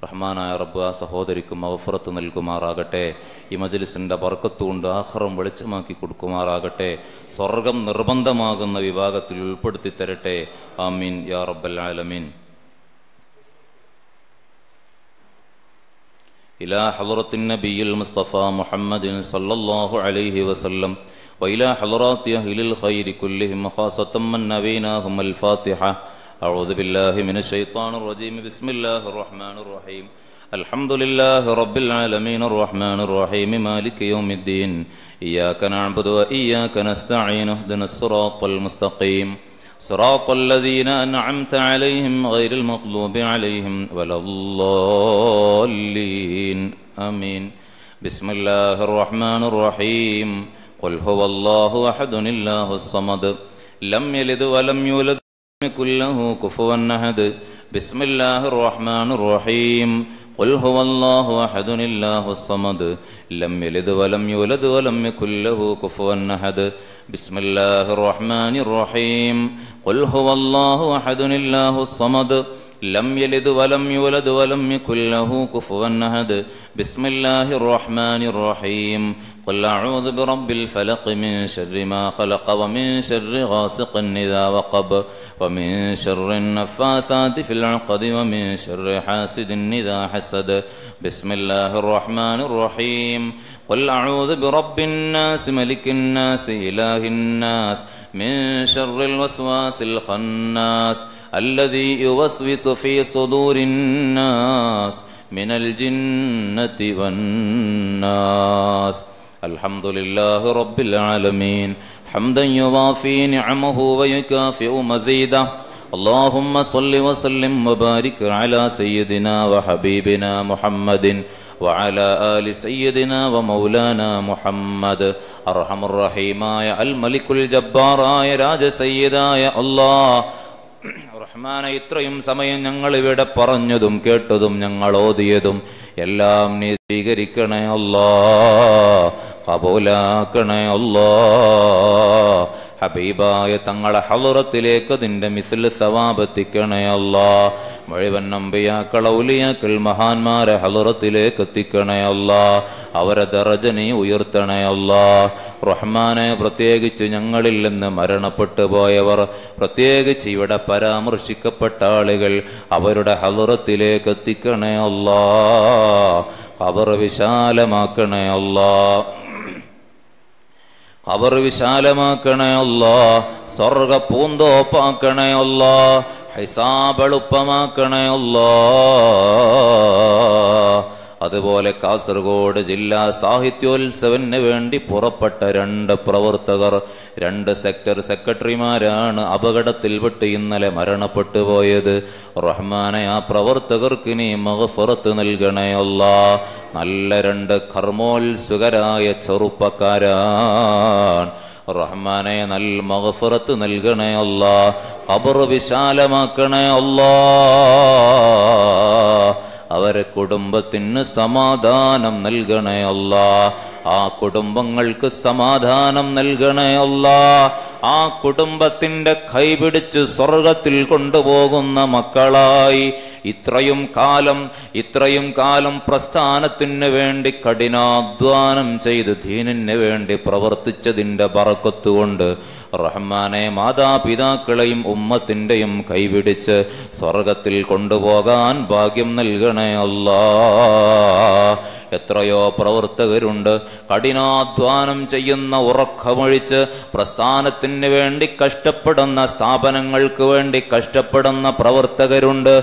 റഹ്മാനായ റബ്ബ് ആ സഹോദരിക്ക് മഗ്ഫിറത്ത് നൽകുമാറാകട്ടെ. ഈ മജ്ലിസിൻ്റെ ബർക്കത്തുകൊണ്ട് ആഖിറം വെളിച്ചമാക്കി കൊടുക്കുമാറാകട്ടെ. സ്വർഗം നിർബന്ധമാകുന്ന വിഭാഗത്തിൽ ഉൾപ്പെടുത്തി തരട്ടെ. ആമീൻ യാ റബ്ബൽ ആലമീൻ. ഇലാ ഹളറത്തിൻ നബിയിൽ മുസ്തഫ മുഹമ്മദിൻ സല്ലല്ലാഹു അലൈഹി വസല്ലം وإلى حضرات أهل الخير كلهم خاصة من نبيناهم الفاتحة. أعوذ بالله من الشيطان الرجيم. بسم الله الرحمن الرحيم. الحمد لله رب العالمين الرحمن الرحيم مالك يوم الدين. إياك نعبد وإياك نستعين اهدنا الصراط المستقيم صراط الذين أنعمت عليهم غير المغضوب عليهم ولا الضالين آمين. بسم الله الرحمن الرحيم. قل هو الله أحد الله الصمد لم يلد ولم يولد كله كفوا أحد بسم الله الرحمن الرحيم قل هو الله أحد الله الصمد لم يلد ولم يولد ولم يكن له كفوا أحد بسم الله الرحمن الرحيم قل هو الله أحد الله الصمد لم يلد ولم يولد ولم يكن له كفوا أحد بسم الله الرحمن الرحيم قل أعوذ برب الفلق من شر ما خلق ومن شر غاسق إذا وقب ومن شر النفاثات في العقد ومن شر حاسد إذا حسد بسم الله الرحمن الرحيم قل أعوذ برب الناس ملك الناس إله الناس من شر الوسواس الخناس الذي يوسوس في صدور الناس من الجنة والناس الحمد لله رب العالمين حمدا يوافي نعمه ويكافئ مزيده اللهم صل وسلم وبارك على سيدنا وحبيبنا محمد وعلى آل سيدنا ومولانا محمد أرحم الرحيمايا الملك الجبارايا راج سيدايا الله റഹ്മാനേ ഇത്രയും സമയം ഞങ്ങൾ ഇവിടെ പറഞ്ഞതും കേട്ടതും ഞങ്ങൾ ഓതിയതും എല്ലാം നീ സ്വീകരിക്കണേ അല്ലാഹ് ഖബൂലാക്കണേ അല്ലാഹ് ഹബീബായ തങ്ങളെ ഹളറത്തിലേക്ക് നിന്റെ മിസ്ൽ സവാബ് എത്തിക്കണേ അല്ലാഹ് മുഴുവൻ നമ്പിയാക്കൾ ഔലിയാക്കൾ മഹാന്മാരെ ഹളറത്തിലേക്ക് എത്തിക്കണേ അല്ലാഹ് അവരെ ദറജ നീ ഉയർത്തണേ അല്ലാഹ് റഹ്മാനെ പ്രത്യേകിച്ച് ഞങ്ങളിൽ നിന്ന് മരണപ്പെട്ടു പോയവർ പ്രത്യേകിച്ച് ഇവിടെ പരാമർശിക്കപ്പെട്ട ആളുകൾ അവരുടെ ഹളറത്തിലേക്ക് എത്തിക്കണേ അല്ലാഹ് ഖബർ വിശാലമാക്കണേ അല്ലാഹ് ഖബർ വിശാലമാക്കണേ അല്ലാഹ് സ്വർഗ പൂന്തോപ്പാക്കണേ അല്ലാഹ് ഹിസാബ് എളുപ്പമാക്കണേ അല്ലാഹ് അതുപോലെ കാസർഗോഡ് ജില്ലാ സാഹിത്യോത്സവന് വേണ്ടി പുറപ്പെട്ട രണ്ട് പ്രവർത്തകർ രണ്ട് സെക്ടർ സെക്രട്ടറിമാരാണ് അപകടത്തിൽപ്പെട്ട് ഇന്നലെ മരണപ്പെട്ടു പോയത്. റഹ്മാനെ ആ പ്രവർത്തകർക്ക് നീ മഗ്ഫിറത്ത് നൽകണേ അല്ലാഹ്. നല്ല രണ്ട് കർമ്മോത്സുകരായ ചെറുപ്പക്കാരാണ്. റഹ്മാനെ നല്ല മഗ്ഫിറത്ത് നൽകണേ അല്ലാഹ്. ഖബർ വിശാലമാക്കണേ അല്ലാഹ്. അവരെ കുടുംബത്തിന് സമാധാനം നൽകണേ അല്ലാഹ്. ആ കുടുംബങ്ങൾക്ക് സമാധാനം നൽകണേ അല്ലാഹ്. ആ കുടുംബത്തിന്റെ കൈപിടിച്ച് സ്വർഗത്തിൽ കൊണ്ടുപോകുന്ന മക്കളായി ഇത്രയും കാലം പ്രസ്ഥാനത്തിന് വേണ്ടി കഠിനാധ്വാനം ചെയ്ത് ദീനിന് വേണ്ടി പ്രവർത്തിച്ചതിൻ്റെ ബറക്കത്തുകൊണ്ട് റഹ്മാനെ മാതാപിതാക്കളെയും ഉമ്മത്തിൻ്റെയും കൈപിടിച്ച് സ്വർഗത്തിൽ കൊണ്ടുപോകാൻ ഭാഗ്യം നൽകണേ അല്ലാഹ്. എത്രയോ പ്രവർത്തകരുണ്ട് കഠിനാധ്വാനം ചെയ്യുന്ന, ഉറക്കമൊഴിച്ച് പ്രസ്ഥാനത്തിന് വേണ്ടി കഷ്ടപ്പെടുന്ന, സ്ഥാപനങ്ങൾക്ക് വേണ്ടി കഷ്ടപ്പെടുന്ന പ്രവർത്തകരുണ്ട്.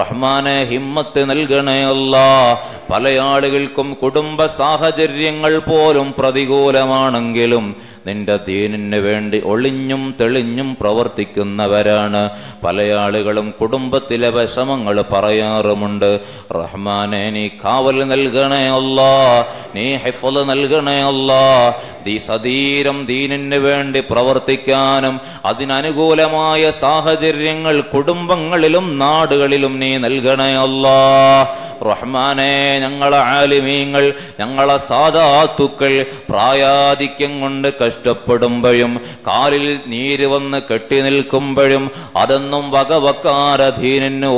റഹ്മാനെ ഹിമ്മത്ത് നൽകണേ അല്ലാഹ്. പല ആളുകൾക്കും കുടുംബ സാഹചര്യങ്ങൾ പോലും പ്രതികൂലമാണെങ്കിലും നിന്റെ ദീനിന് വേണ്ടി ഒളിഞ്ഞും തെളിഞ്ഞും പ്രവർത്തിക്കുന്നവരാണ് പല ആളുകളും. കുടുംബത്തിലെ വിഷമങ്ങൾ പറയാറുമുണ്ട്. റഹ്മാനെ നീ കാവൽ നൽകണേ അല്ലാഹ്. നീ ഹിഫ്ള് നൽകണേ അല്ലാഹ്. സദീരം ദീനിന് വേണ്ടി പ്രവർത്തിക്കാനും അതിനനുകൂലമായ സാഹചര്യങ്ങൾ കുടുംബങ്ങളിലും നാടുകളിലും നീ നൽകണേ അല്ലാഹ്. റഹ്മാനെ ഞങ്ങളെ ആലിമീങ്ങൾ, ഞങ്ങളെ സാദാത്തുക്കൾ പ്രായാധിക്യം കൊണ്ട് കഷ്ടപ്പെടുമ്പോഴും കാലിൽ നീര് വന്ന് കെട്ടി നിൽക്കുമ്പോഴും അതൊന്നും വകവക്കാര ദീനിന്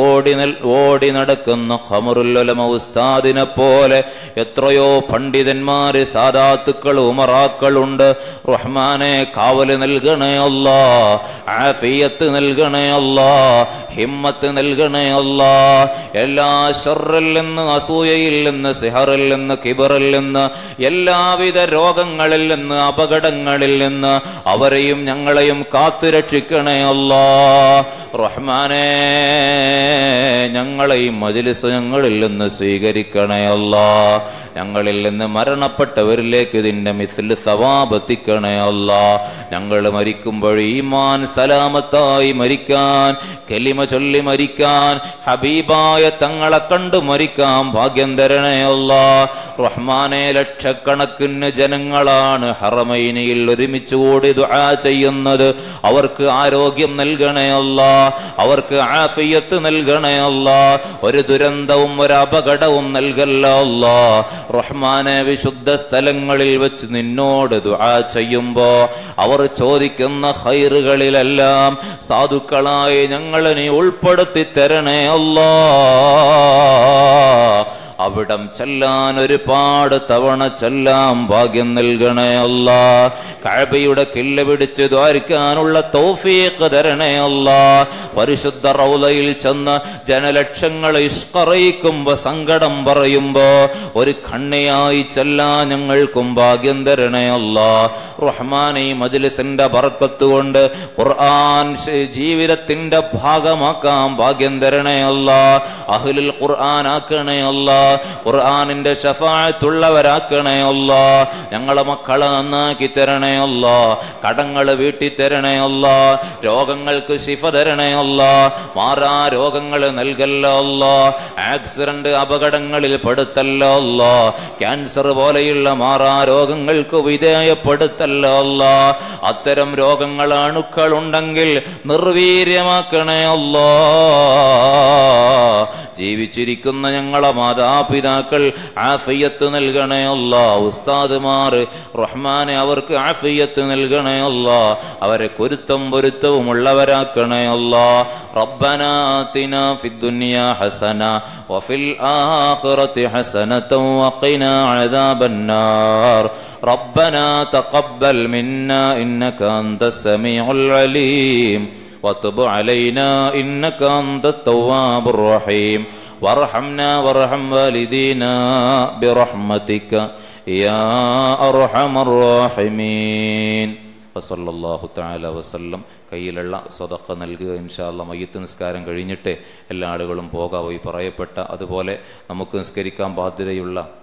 ഓടി നടക്കുന്ന ഖമറുൽ ഉസ്താദിനെ പോലെ എത്രയോ പണ്ഡിതന്മാര്, സാദാത്തുക്കൾ, ഉമറാക്കളുണ്ട്. റഹ്മാനെ കാവല് നൽകണേ അല്ലാഹ്. ആഫിയത്ത് നൽകണേ അല്ലാഹ്. ഹിമ്മത്ത് നൽകണേ അല്ലാഹ്. എല്ലാ ശർറിൽ നിന്ന്, അസൂയയിൽ നിന്ന്, സിഹറിൽ നിന്ന്, കിബറിൽ നിന്ന്, എല്ലാവിധ രോഗങ്ങളിൽ നിന്ന്, അപകടങ്ങളിൽ നിന്ന് അവരെയും ഞങ്ങളെയും കാത്തു രക്ഷിക്കണേ അല്ലാഹ്. റഹ്മാനേ ഞങ്ങളെ ഈ മജ്‌ലിസ് ഞങ്ങളിൽ നിന്ന് സ്വീകരിക്കണേ അല്ലാഹ്. ഞങ്ങളിൽ നിന്ന് മരണപ്പെട്ടവരിലേക്ക് ഇതിന്റെ മിസ്ല് സവാബ് എത്തിക്കണേ അല്ലാഹ്. ഞങ്ങൾ മരിക്കുമ്പോൾ ഈമാൻ സലാമത്തായി മരിക്കാൻ, കലിമ ചൊല്ലി മരിക്കാൻ, ഹബീബായ തങ്ങളെ കണ്ടു മരിക്കാൻ ഭാഗ്യം തരണേ അല്ലാഹ്. റഹ്മാനെ ലക്ഷക്കണക്കിന് ജനങ്ങളാണ് ഹറമൈനയിൽ ഒരുമിച്ച് കൂടി ദുആ ചെയ്യുന്നത്. അവർക്ക് ആരോഗ്യം നൽകണേ അല്ലാ, അവർക്ക് ആഫിയത്ത് നൽകണേ അല്ലാ, ഒരു ദുരന്തവും ഒരു അപകടവും നൽകല്ല അല്ലാ. റഹ്മാനെ വിശുദ്ധ സ്ഥലങ്ങളിൽ വെച്ച് നിന്നോട് ദുആ ചെയ്യുമ്പോ അവർ ചോദിക്കുന്ന ഖൈറുകളിലെല്ലാം സാധുക്കളായി ഞങ്ങളെ നീ ഉൾപ്പെടുത്തി തരണേ അല്ലാ. അവിടം ചെല്ലാൻ ഒരുപാട് തവണ ചെല്ലാം ഭാഗ്യം നൽകണേ അല്ലാ. കഅബയുടെ കില്ല പിടിച്ച് ദ്വാരിക്കാനുള്ള തൗഫീഖ് തരണേ അല്ലാ. പരിശുദ്ധ റൗളയിൽ ചെന്ന് ജനലക്ഷങ്ങളെ ഇഷ്കറിയിക്കുമ്പോ സങ്കടം പറയുമ്പോ ഒരു കണ്ണിയായി ചെല്ലാൻ ഞങ്ങൾക്കും ഭാഗ്യം തരണേ അല്ലാ. റഹ്മാനെ മജ്ലിസിന്റെ ബർക്കത്ത് കൊണ്ട് ഖുർആൻ ജീവിതത്തിന്റെ ഭാഗമാക്കാൻ ഭാഗ്യം തരണേ അല്ലാ. അഹ്ലുൽ ഖുർആൻ ആക്കണേ അല്ലാ. ഖുർആനിന്റെ ശഫാഅത്തുള്ളവരാക്കണേ അല്ലാ. ഞങ്ങളെ മക്കളെ നന്നാക്കി തരണേ അല്ലാ. കടങ്ങൾ വീട്ടി തരണേ അല്ലാ. രോഗങ്ങൾക്ക് ശിഫ തരണേ അല്ലാ. മാറാ രോഗങ്ങൾ നൽകല്ല അല്ലാ. ആക്സിഡന്റ് അപകടങ്ങളിൽ പെടുത്തല്ല അല്ലാ. ക്യാൻസർ പോലെയുള്ള മാറാ രോഗങ്ങൾക്ക് വിധേയപ്പെടുത്തല്ല അല്ലാ. അത്തരം രോഗങ്ങൾ അണുക്കൾ ഉണ്ടെങ്കിൽ നിർവീര്യമാക്കണേ അല്ലാ. ജീവിച്ചിരിക്കുന്ന ഞങ്ങളെ മാതാപിതാക്കൾ ആഫിയത്ത് നൽകണേ അല്ലാ. ഉസ്താദുമാർ റഹ്മാനെ അവർക്ക് ആഫിയത്ത് നൽകണേ അല്ലാ. അവരെ കുരുത്തം പൊരുത്തവും ഉള്ളവരാക്കണേ അല്ലാ. റബ്ബനാ ആതിനാ ഫിദ്ദുനിയാ ഹസന വഫിൽ ആഖിറതി ഹസനത വഖിനാ അദാബന്നാർ. റബ്ബനാ തഖബ്ബൽ മിന്നാ ഇന്നക അൻതസ് സമീഉൽ അലീം وَتُبْ عَلَيْنَا إِنَّكَ أَنْتَ التَّوَّابُ الرَّحِيمُ وَارْحَمْنَا وَارْحَمْ وَالِدَيْنَا بِرَحْمَتِكَ يَا أَرْحَمَ الرَّاحِمِينَ وَصَلَّى اللَّهُ تَعَالَى وَسَلَّمَ. കയ്യിലുള്ള സ്വതക്ക നൽകുക. ഇൻഷാ അല്ലാഹ് മയ്യത്ത് നിസ്കാരം കഴിഞ്ഞിട്ട് എല്ലാ ആളുകളും പോകാവോ. ഈ പറയപ്പെട്ട അതുപോലെ നമുക്ക് നിസ്കരിക്കാൻ ബാധ്യതയുള്ള